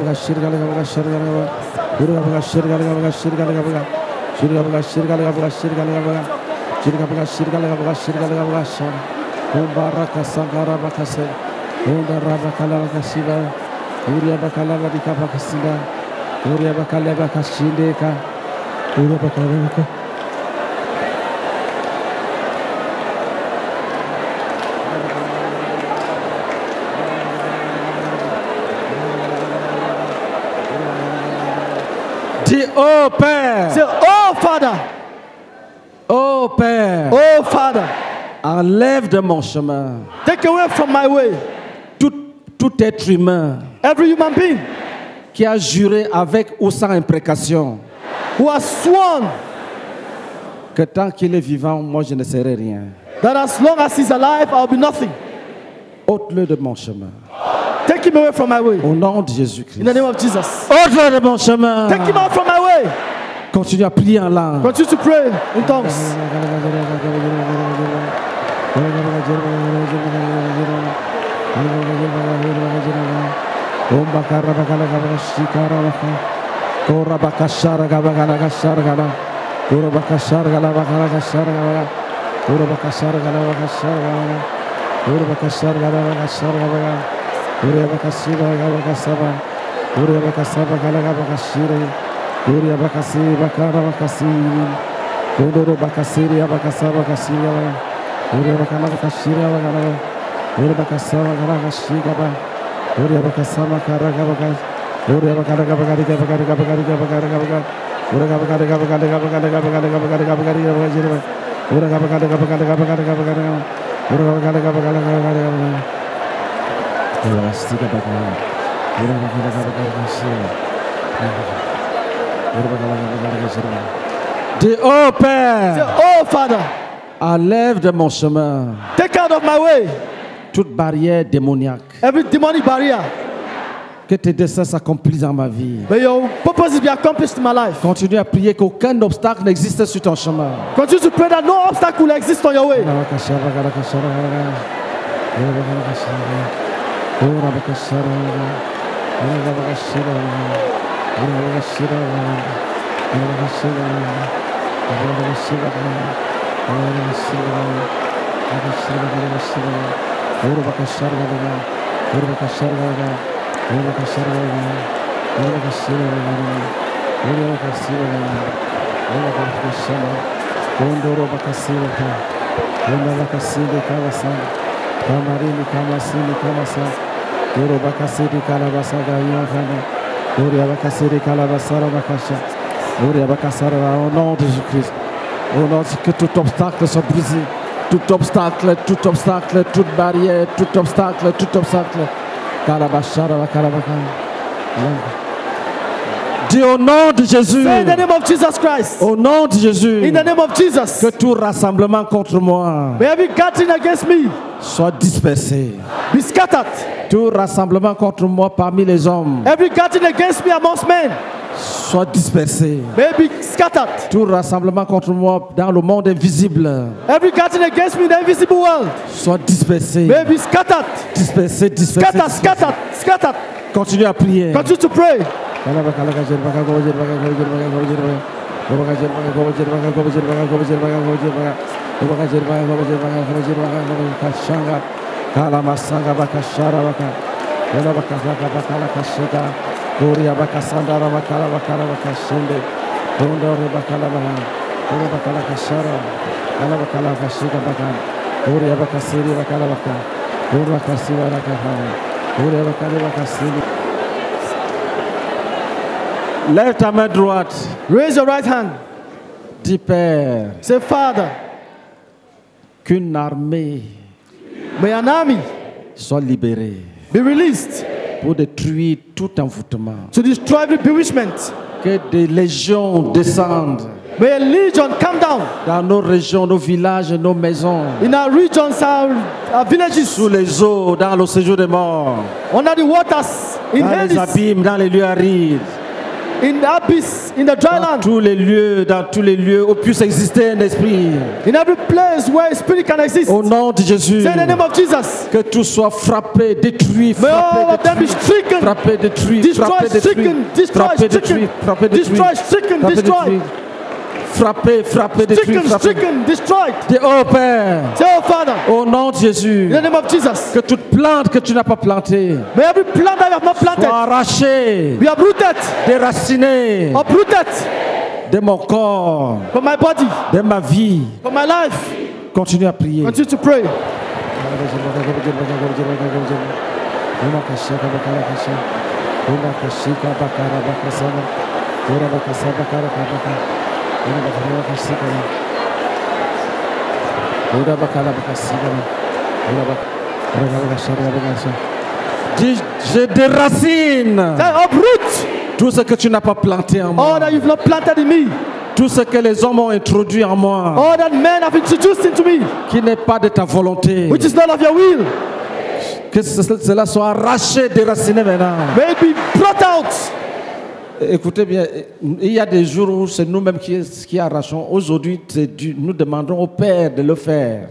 Oh Père, c'est oh Father, oh Père, oh Father, enlève de mon chemin. Take away from my way. Tout être humain, every human being, qui a juré avec ou sans imprécation, who has sworn, que tant qu'il est vivant, moi je ne serai rien. That as long as he's alive, I'll be nothing. Ôte-le de mon chemin. Take him away from my way. Au nom de Jésus-Christ. In the name of Jesus. Ôte-le de mon chemin. Take him out from my way. Continue à prier en langue. Continue to pray in tongues. Dis oh Père, oh Father, enlève de mon chemin. Take out of my way. Toute barrière démoniaque. Every demonic barrier. Que tes desseins s'accomplissent dans ma vie. May your purpose be accomplished in my life. Continue à prier qu'aucun obstacle n'existe sur ton chemin. Continue to pray that no obstacle will exist on your way. Au nom de Jésus-Christ, au nom de que tout obstacle soit brisé, tout obstacle, tout obstacle, toute barrière, tout obstacle, tout obstacle. Dis au nom de Jésus. Say in the name of Jesus Christ. Au nom de Jésus. In the name of Jesus. Que tout rassemblement contre moi. May every gathering against me. Soit dispersé. Be scattered. Tout rassemblement contre moi parmi les hommes. Every gathering against me amongst men. Soit dispersé. May be scattered. Tout rassemblement contre moi dans le monde invisible. Every gathering against me in the invisible world. Soit dispersé. May be scattered. Dispersé, dispersé. Scattered, scattered, scattered. Continue à prier. Continue to pray. Lève ta main droite. Raise your right hand. Dis Père. Say Father. Qu'une armée. May an army. Soit libérée. Be released. Pour détruire tout envoûtement. To destroy every bewitchment. Que des légions descendent. May a legion come down. Dans nos régions, nos villages, nos maisons. In our regions, our villages. Sous les eaux, dans le séjour des morts. Under the waters, in Hades. Dans les abîmes, dans les lieux arides. in the abyss, in the dry land. Dans tous les lieux où puisse exister un esprit. In every place where a spirit can exist. Au nom de Jésus. Say the name of Jesus. Que tout soit frappé, détruit, frappé, détruit, frappé, détruit, frappé, détruit, frappé, détruit. Frappé, frappé, détruit, frappé. Dis, oh Père, au nom de Jésus, que toute plante que tu n'as pas plantée soit arrachée, déracinée de mon corps, de ma vie. Continue à prier. Je déracine tout ce que tu n'as pas planté en moi, tout ce que les hommes ont introduit en moi, qui n'est pas de ta volonté. Que cela soit arraché, déraciné maintenant. Écoutez bien, il y a des jours où c'est nous-mêmes qui arrachons. Aujourd'hui, nous demandons au Père de le faire.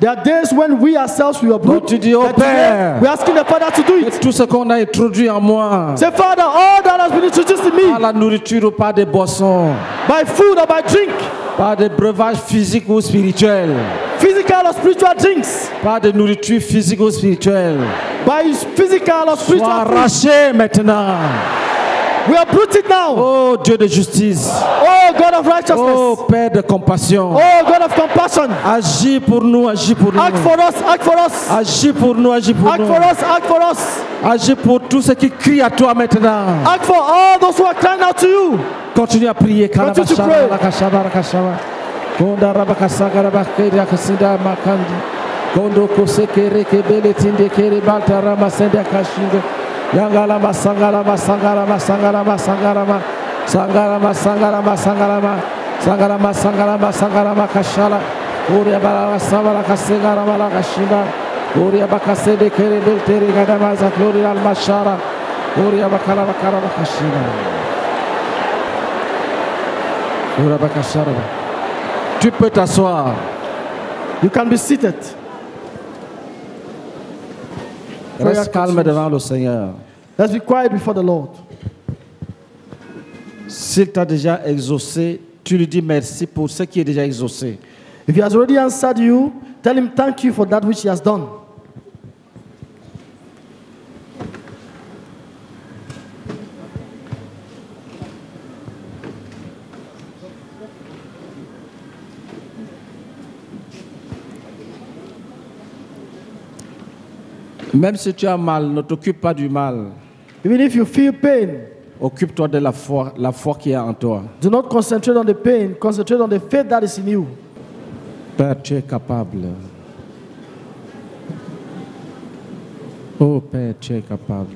There are days when we ourselves we are brought to the Père. We are asking the Father to do it. Tout ce qu'on a introduit en moi. Say Father, all that has been introduced in me. Par la nourriture ou par des boissons. By food or by drink. Par des breuvages physiques ou spirituels. Physical or spiritual drinks. Par des nourritures physiques ou spirituelles. By physical or spiritual. Sois arraché maintenant. We are it now. Oh Dieu de justice. Oh God of righteousness. Oh Père de compassion. Oh God of compassion. Agis pour nous, agis pour nous. Act for us, act for us. Agis pour nous, agis pour nous. Act for us, act for us. Agis pour tous ceux qui crient à toi maintenant. Act for all those who are crying out to you. Continue à prier. Continue to pray. Yangalama sangalama sangalama sangalama sangalama sangalama sangalama sangalama sangalama sangalama sangalama kashala Uriya balama sabala kasengalama bala kashinda Uriya bakase de kere belteri gadama zaklori almashara Uriya bakala bakara bakashinda Uriya bakashara. Tu peux t'asseoir. You can be seated. Reste calme devant le Seigneur. Let's be quiet before the Lord. S'il t'a déjà exaucé, tu lui dis merci pour ce qui est déjà exaucé. If he has already answered you, tell him thank you for that which he has done. Même si tu as mal, ne t'occupe pas du mal. Even if you feel pain, occupe-toi de la foi qui est en toi. Do not concentrate on the pain, concentrate on the faith that is in you. Père, tu es capable. Oh Père, tu es capable.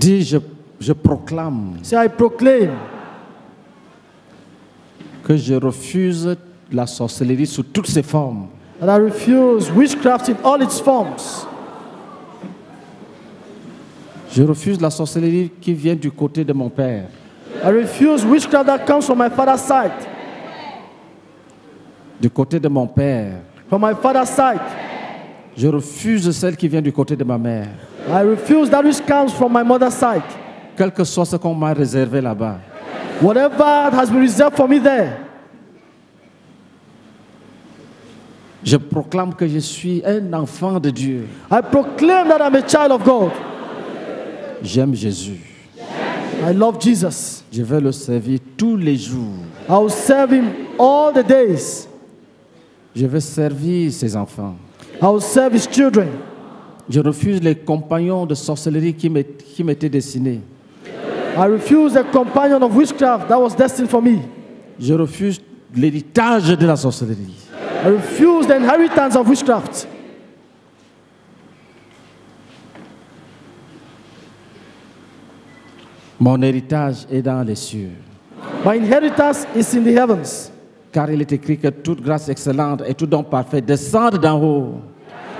Dis, je proclame. Say, I proclaim. Que je refuse la sorcellerie sous toutes ses formes. And I refuse witchcraft in all its forms. Je refuse la sorcellerie qui vient du côté de mon père. I refuse witchcraft that comes from my father's side. Du côté de mon père. From my father's side. Je refuse celle qui vient du côté de ma mère. I refuse that which comes from my mother's side. Quel que soit ce qu'on m'a réservé là-bas. Whatever has been reserved for me there. Je proclame que je suis un enfant de Dieu. I proclaim that I'm a child of God. J'aime Jésus. I love Jesus. Je vais le servir tous les jours. I will serve him all the days. Je vais servir ses enfants. I will serve his children. Je refuse les compagnons de sorcellerie qui m'étaient destinés. I refuse the companion of witchcraft that was destined for me. Je refuse l'héritage de la sorcellerie. I refuse the inheritance of witchcraft. Mon héritage est dans les cieux. My inheritance is in the heavens. Car il est écrit que toute grâce excellente et tout don parfait descendent d'en haut.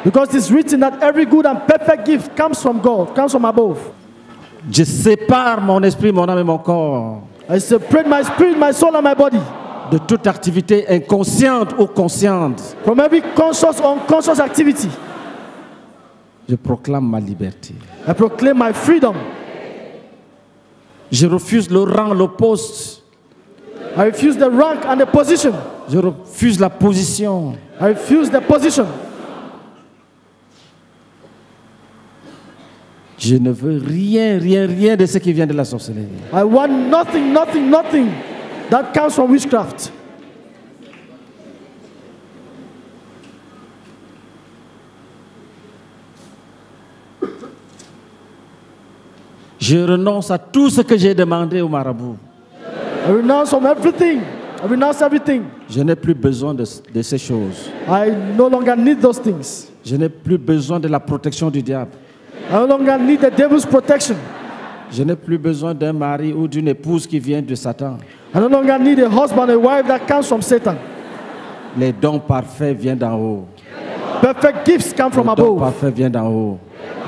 Because it's written that every good and perfect gift comes from God, comes from above. Je sépare mon esprit, mon âme et mon corps. I separate my spirit, my soul and my body. De toute activité inconsciente ou consciente. From every conscious or unconscious activity. Je proclame ma liberté. I proclaim my freedom. Je refuse le rang, le poste. I refuse the rank and the position. Je refuse la position. I refuse the position. Je ne veux rien de ce qui vient de la sorcellerie. I want nothing that comes from witchcraft. Je renonce à tout ce que j'ai demandé au marabout. I renounce on everything. I renounce everything. Je n'ai plus besoin de ces choses. I no longer need those things. Je n'ai plus besoin de la protection du diable. I no longer need the devil's protection. Je n'ai plus besoin d'un mari ou d'une épouse qui vient de Satan. I no longer need a husband or wife that comes from Satan. Les dons parfaits viennent d'en haut. Perfect gifts come from above. Les dons parfaits viennent d'en haut.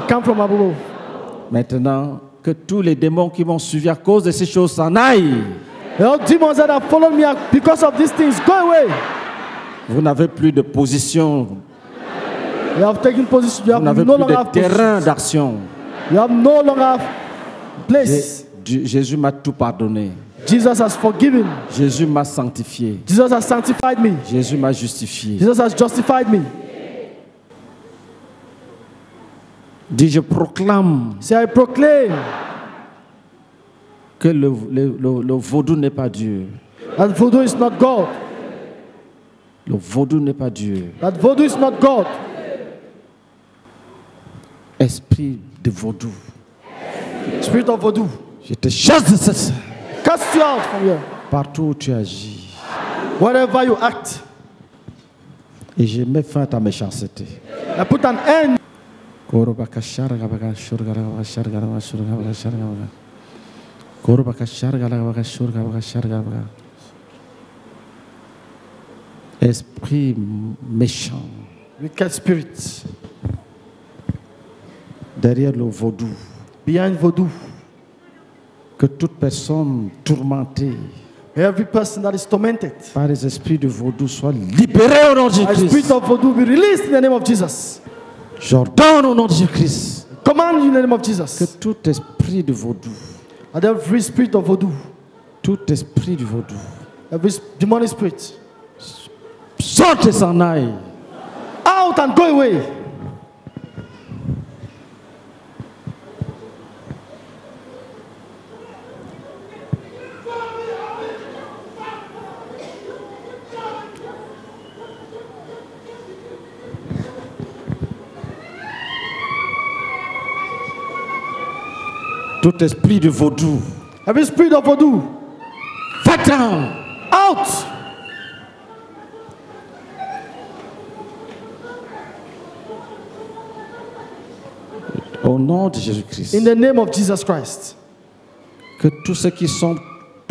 Come from above. Maintenant, que tous les démons qui m'ont suivi à cause de ces choses s'en aillent. All demons that have followed me because of these things, go away. Vous n'avez plus de position. You have taken position. Vous n'avez plus de terrain d'action. You have no longer place. Jésus m'a tout pardonné. Jesus has forgiven. Jésus m'a sanctifié. Jesus has sanctified me. Jésus m'a justifié. Jesus has justified me. Dis, je proclame. Say, I proclaim. Que le vaudou n'est pas Dieu. That voodoo is not God. Le vaudou n'est pas Dieu. That voodoo is not God. Esprit de vaudou. Spirit of vaudou. Je te chasse de ça. Cast you out from here. Partout où tu agis. Wherever you act. Et je mets fin à ta méchanceté. I put an end. Esprit méchant. Wicked spirit. Derrière le vaudou. Behind vaudou. Que toute personne tourmentée. Every person that is tormented. Par les esprits de vaudou soit libérée au nom de Jésus. Spirit of vaudou be released in the name of Jesus. J'ordonne au nom de Jésus-Christ. Command in the name of Jesus. Que tout esprit de vaudou. And every spirit of vaudou. Tout esprit de vaudou. Every demonic spirit. Sorte et s'en aille. Out and go away. Tout esprit de vaudou. Every spirit of vaudou. Va-t'en. Out. Au nom de Jésus-Christ. In the name of Jesus Christ. Que tous ceux qui sont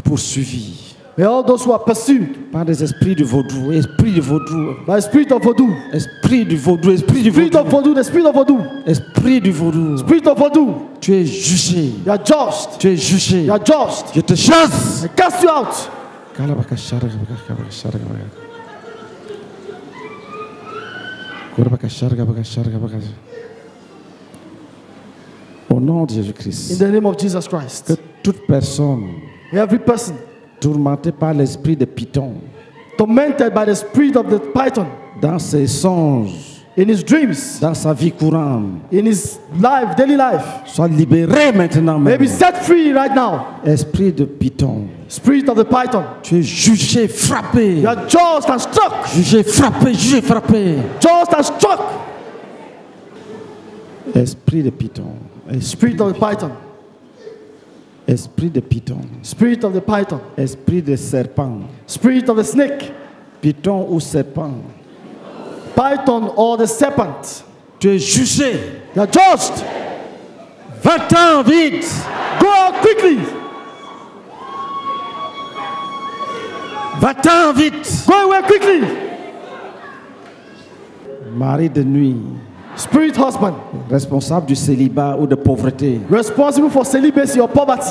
poursuivis. May all those who are pursued. Par des esprits de vaudou. Esprit de vaudou. By spirit of vaudou. Esprit du vaudou. Esprit du vaudou. Spirit of vaudou. The spirit of vaudou. Esprit du vaudou. Spirit of vaudou. Tu es jugé. You are judged. Tu es jugé. You are judged. Je te chasse. I cast you out. Au nom de Jésus-Christ. In the name of Jesus Christ. Que toute personne. Every person. Tourmentée par l'esprit de Python. Tormented by the spirit of the Python. Dans ses songes. In his dreams, dans sa vie courante, in his life, daily life, sois libéré maintenant. Maybe set free right now. Esprit de Python. Spirit of the Python. Tu es jugé, frappé. You are judged and struck. Jugé, frappé, jugé, frappé. Judged and struck. Esprit de Python. Spirit of the Python. Esprit de Python. Spirit of the Python. Esprit de serpent. Spirit of the snake. Python ou serpent. Python or the serpent. Tu es jugé. You are judged. Va-t'en vite. Go dehors quickly. Va-t'en vite. Go away quickly. Mari de nuit. Spirit husband. Responsable du célibat ou de pauvreté. Responsible for celibacy or poverty.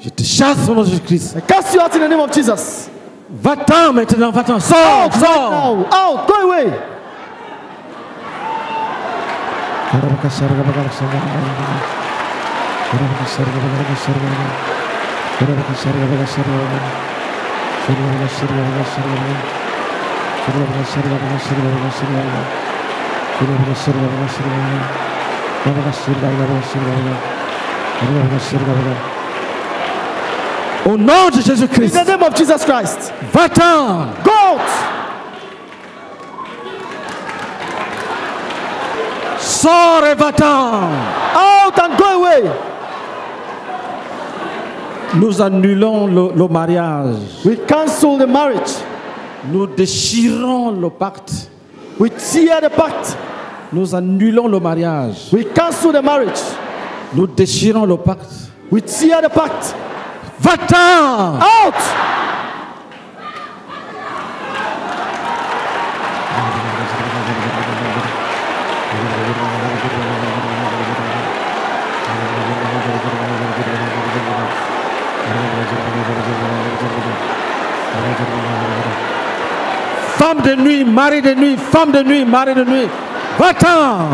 Je te chasse au nom de Christ. I cast you out in the name of Jesus. Va-t'en maintenant, va-t'en. Sors, sors. Out, go away. Au nom de Jésus-Christ. In the name of Jesus Christ. Va-t'en. Go out. Sors et va-t'en. Out and go away. Nous annulons le mariage. We cancel the marriage. Nous déchirons le pacte. We tear the pact. Nous annulons le mariage. We cancel the marriage. Nous déchirons le pacte. We tear the pact. Va-t'en. Out. Femme de nuit, mari de nuit, femme de nuit, mari de nuit, va-t'en.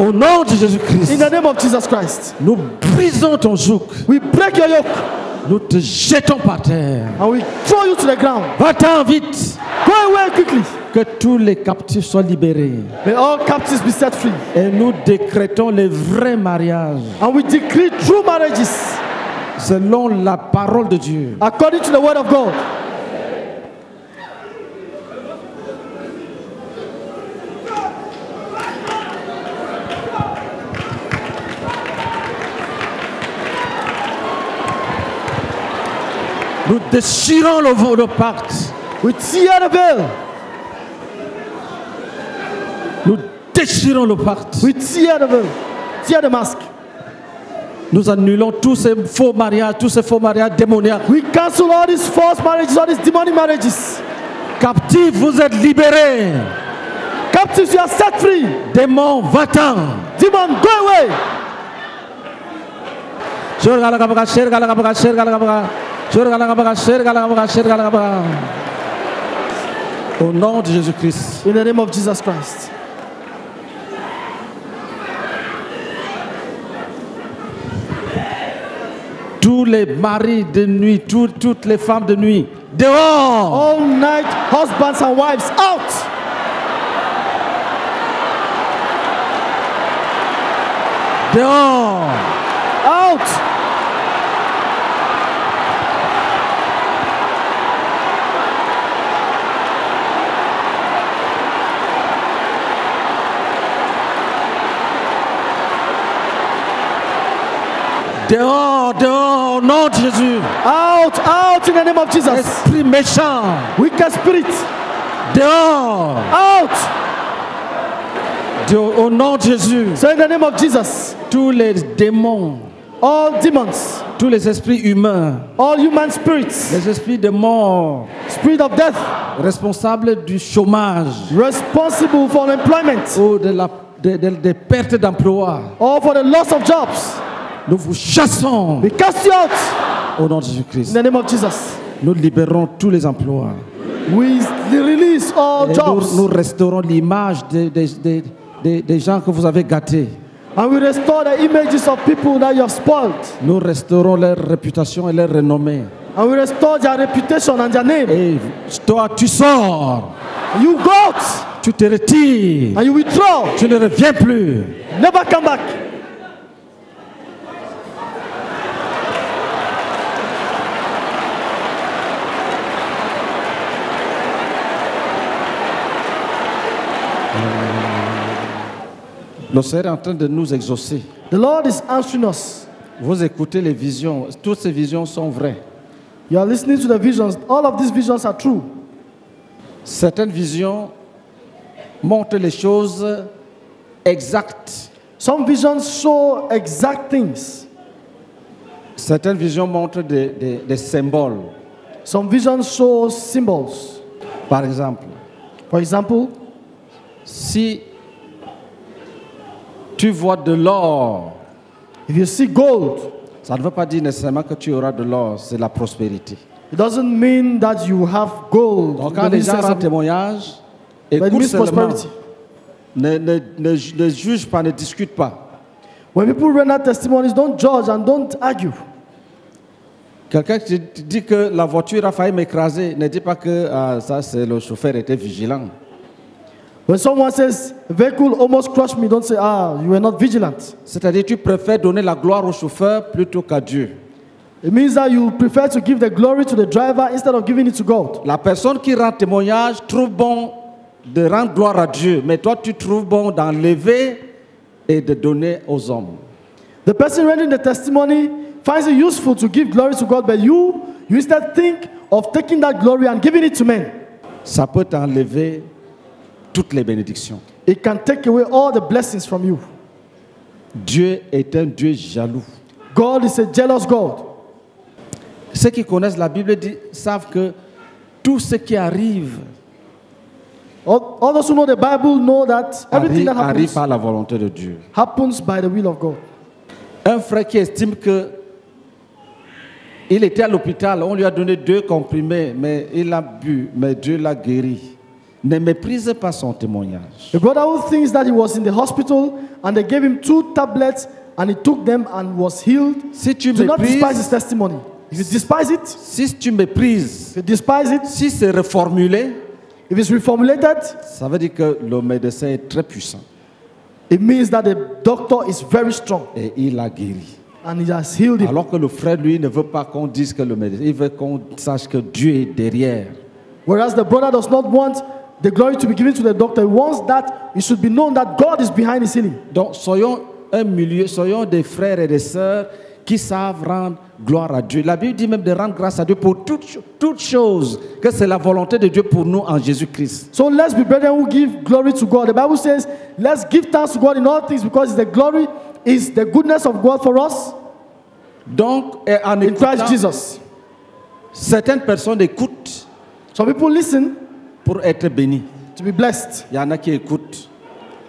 Au nom de Jésus-Christ. In the name of Jesus Christ. Nous brisons ton joug. We break your yoke. Nous te jetons par terre. And we throw you to the ground. Va-t'en vite. Go away quickly. Que tous les captifs soient libérés. May all captives be set free. Et nous décrétons les vrais mariages. And we decree true marriages. Selon la parole de Dieu. According to the word of God. Nous déchirons le pacte. We tear the veil. Nous déchirons le pacte. We tear the veil. Tear the mask. Nous annulons tous ces faux mariages, démoniaques. We cancel all these false marriages, all these demonic marriages. Captifs, vous êtes libérés. Captifs, you are set free. Démon, va-t'en. Demon, go away. Au nom de Jésus-Christ. In the name of Jesus Christ. Tous les maris de nuit, toutes les femmes de nuit, dehors. All night husbands and wives out. Dehors. Out. Dehors, dehors, au nom de Jésus. Out, out in the name of Jesus. Esprit méchant. Wicked spirit. Dehors. Out. Au nom de Jésus. So in the name of Jesus. Tous les démons. All demons. Tous les esprits humains. All human spirits. Les esprits de mort. Spirit of death. Responsables du chômage. Responsible for unemployment. Ou des pertes d'emploi. Or for the loss of jobs. Nous vous chassons. We cast you out. Au nom de Jésus-Christ. In the name of Jesus. Nous libérons tous les emplois. We release all jobs. Nous restaurons l'image des gens que vous avez gâtés. And we restore the images of people that you have spoiled. Nous restaurons leur réputation et leur renommée. And we restore their reputation and their name. Et toi, tu sors. You go out. Tu te retires. And you withdraw. Tu ne reviens plus. Never come back. Le Seigneur est en train de nous exaucer. The Lord is answering us. Vous écoutez les visions. Toutes ces visions sont vraies. You are listening to the visions. All of these visions are true. Certaines visions montrent les choses exactes. Some visions show exact things. Certaines visions montrent des symboles. Some visions show symbols. Par exemple. For example. Si tu vois de l'or, if you see gold, ça ne veut pas dire nécessairement que tu auras de l'or, c'est la prospérité. It doesn't mean that you have gold. Donc quand les gens sont témoignages, écoute seulement, ne juge pas, ne discute pas. When people render testimonies, don't judge and don't argue. Quelqu'un qui dit que la voiture a failli m'écraser, ne dit pas que ça c'est le chauffeur était vigilant. When someone says, a vehicle almost crushed me, don't say, ah, you were not vigilant. C'est-à-dire, tu préfères donner la gloire au chauffeur plutôt qu'à Dieu. It means that you prefer to give the glory to the driver instead of giving it to God. La personne qui rend témoignage trouve bon de rendre gloire à Dieu, mais toi, tu trouves bon d'enlever et de donner aux hommes. The person rending the testimony finds it useful to give glory to God, but you instead think of taking that glory and giving it to men. Ça peut t'enlever toutes les bénédictions. It can take away all the blessings from you. Dieu est un Dieu jaloux. God is a jealous God. Ceux qui connaissent la Bible savent que tout ce qui arrive, all those who know the Bible know that everything that happens arrive par la volonté de Dieu. Happens by the will of God. Un frère qui estime que il était à l'hôpital, on lui a donné 2 comprimés, mais il a bu, mais Dieu l'a guéri. Ne méprise pas son témoignage. The brother who thinks that he was in the hospital and they gave him 2 tablets and he took them and was healed. Si tu méprises, do not despise his testimony. If you despise it, si tu méprises, if you despise it, si c'est reformulé, if it's reformulated, ça veut dire que le médecin est très puissant. It means that the doctor is very strong. Et il a guéri. And he has healed him. Alors que le frère lui ne veut pas qu'on dise que le médecin, il veut qu'on sache que Dieu est derrière. Whereas the brother does not want the glory to be given to the doctor. He wants that it should be known that God is behind his healing. Donc soyons un milieu, soyons des frères et des sœurs qui savent rendre gloire à Dieu. La Bible dit même de rendre grâce à Dieu pour toutes choses, que c'est la volonté de Dieu pour nous en Jésus-Christ. So let's be brethren who give glory to God. The Bible says, let's give thanks to God in all things because the glory is the goodness of God for us. Donc, in Christ Jesus. Certaines personnes écoutent. Some people listen. Pour être béni. To be blessed. Il y en a qui écoutent.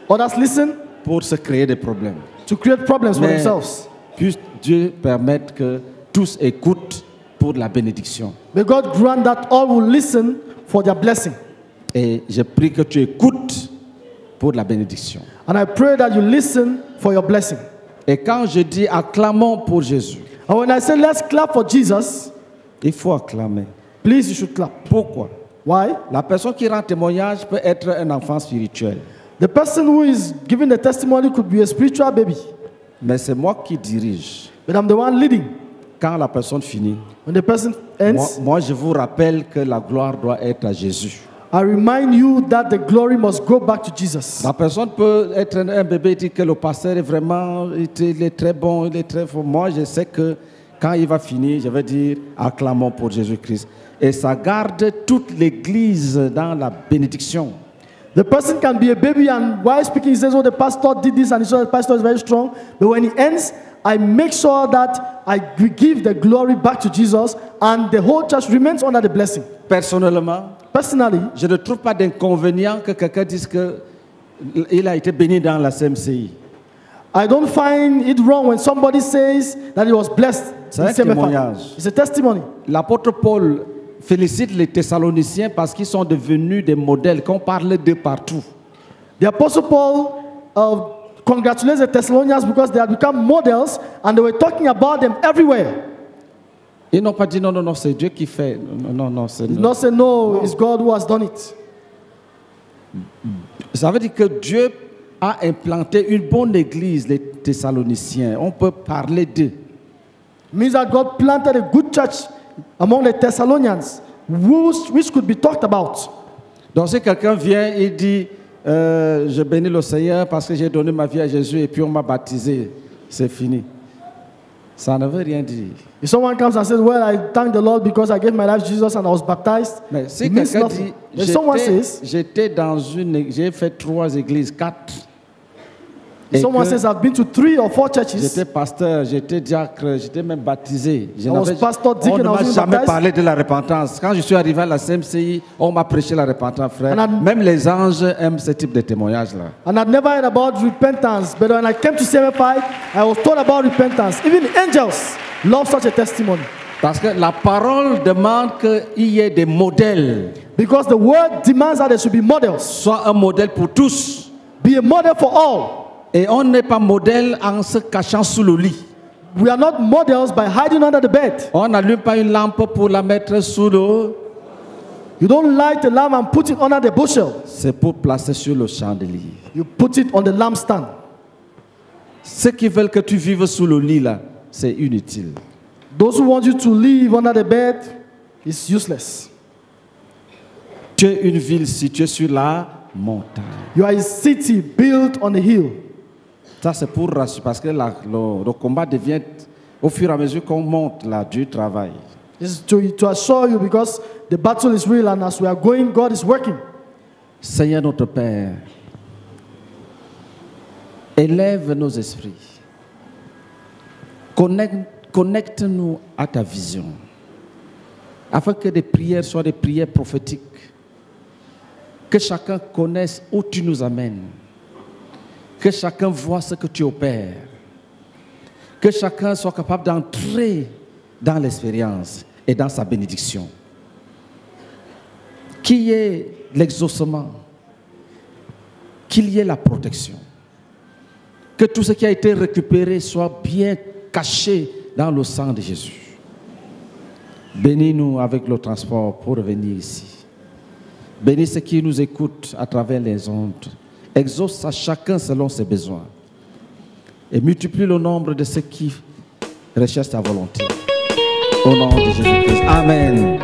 Others listen. Pour se créer des problèmes. To create problems for themselves. Puisse Dieu permettre que tous écoutent pour la bénédiction. May God grant that all will listen for their blessing. Et je prie que tu écoutes pour la bénédiction. And I pray that you listen for your blessing. Et quand je dis acclamons pour Jésus. And when I say let's clap for Jesus. Il faut acclamer. Please, you should clap. Pourquoi? Why? La personne qui rend témoignage peut être un enfant spirituel. The person who is giving the testimony could be a spiritual baby. Mais c'est moi qui dirige. But I'm the one leading. Quand la personne finit, when the person ends, moi je vous rappelle que la gloire doit être à Jésus. I remind you that the glory must go back to Jesus. La personne peut être un bébé et dire que le pasteur est vraiment, il est très bon, il est très fort. Moi je sais que quand il va finir, je vais dire acclamons pour Jésus-Christ. Et ça garde toute l'église dans la bénédiction. The person can be a baby and while speaking he says, oh, the pastor did this and he saw the pastor is very strong. But when he ends, I make sure that I give the glory back to Jesus and the whole church remains under the blessing. Personnellement, je ne trouve pas d'inconvénient que quelqu'un dise qu'il a été béni dans la CMCI. I don't find it wrong when somebody says that he was blessed. C'est un témoignage. It's a testimony. L'apôtre Paul félicite les Thessaloniciens parce qu'ils sont devenus des modèles qu'on parle de partout. The Apostle Paul congratulates the Thessalonians because they had become models and they were talking about them everywhere. Ils n'ont pas dit non, non, non, c'est Dieu qui fait. Non, non, c'est Dieu. Non, c'est non, it's God who has done it. Ça veut dire que Dieu a implanté une bonne église, les Thessaloniciens. On peut parler d'eux. Means that God planted a good church among the Thessalonians, which could be talked about. Donc si quelqu'un vient et dit Je bénis le Seigneur parce que j'ai donné ma vie à Jésus et puis on m'a baptisé. C'est fini. Ça ne veut rien dire. If someone comes and says, well, I thank the Lord because I gave my life to Jesus and I was baptized. Mais si quelqu'un dit, j'étais dans une, j'ai fait 3 églises, 4. Et someone says, I've been to 3 or 4 churches. J'étais pasteur, j'étais diacre, j'étais même baptisé. On ne m'a jamais parlé de la repentance. Quand je suis arrivé à la CMCI, on m'a prêché la repentance, frère. Même les anges aiment ce type de témoignage-là. And I'd never heard about repentance, but when I came to CMFI, I was told about repentance. Even the angels love such a testimony. Parce que la parole demande qu'il y ait des modèles. Because the word demands that there should be models. Sois un modèle pour tous. Be a model for all. Et on n'est pas modèle en se cachant sous le lit. We are not models by hiding under the bed. On n'allume pas une lampe pour la mettre sous le... You don't light a lamp and put it under the bushel. C'est pour placer sur le chandelier. You put it on the lampstand. Ceux qui veulent que tu vives sous le lit là, c'est inutile. Those who want you to live under the bed, it's useless. Tu es une ville située sur la montagne. You are a city built on a hill. Ça c'est pour rassurer, parce que le combat devient au fur et à mesure qu'on monte là du travail. To assure you because the battle is real and as we are going, God is working. Seigneur notre Père, élève nos esprits, connecte-nous à ta vision, afin que des prières soient des prières prophétiques, que chacun connaisse où tu nous amènes. Que chacun voit ce que tu opères. Que chacun soit capable d'entrer dans l'expérience et dans sa bénédiction. Qu'il y ait l'exaucement. Qu'il y ait la protection. Que tout ce qui a été récupéré soit bien caché dans le sang de Jésus. Bénis-nous avec le transport pour revenir ici. Bénis ceux qui nous écoutent à travers les ondes. Exauce à chacun selon ses besoins et multiplie le nombre de ceux qui recherchent ta volonté. Au nom de Jésus-Christ. Amen.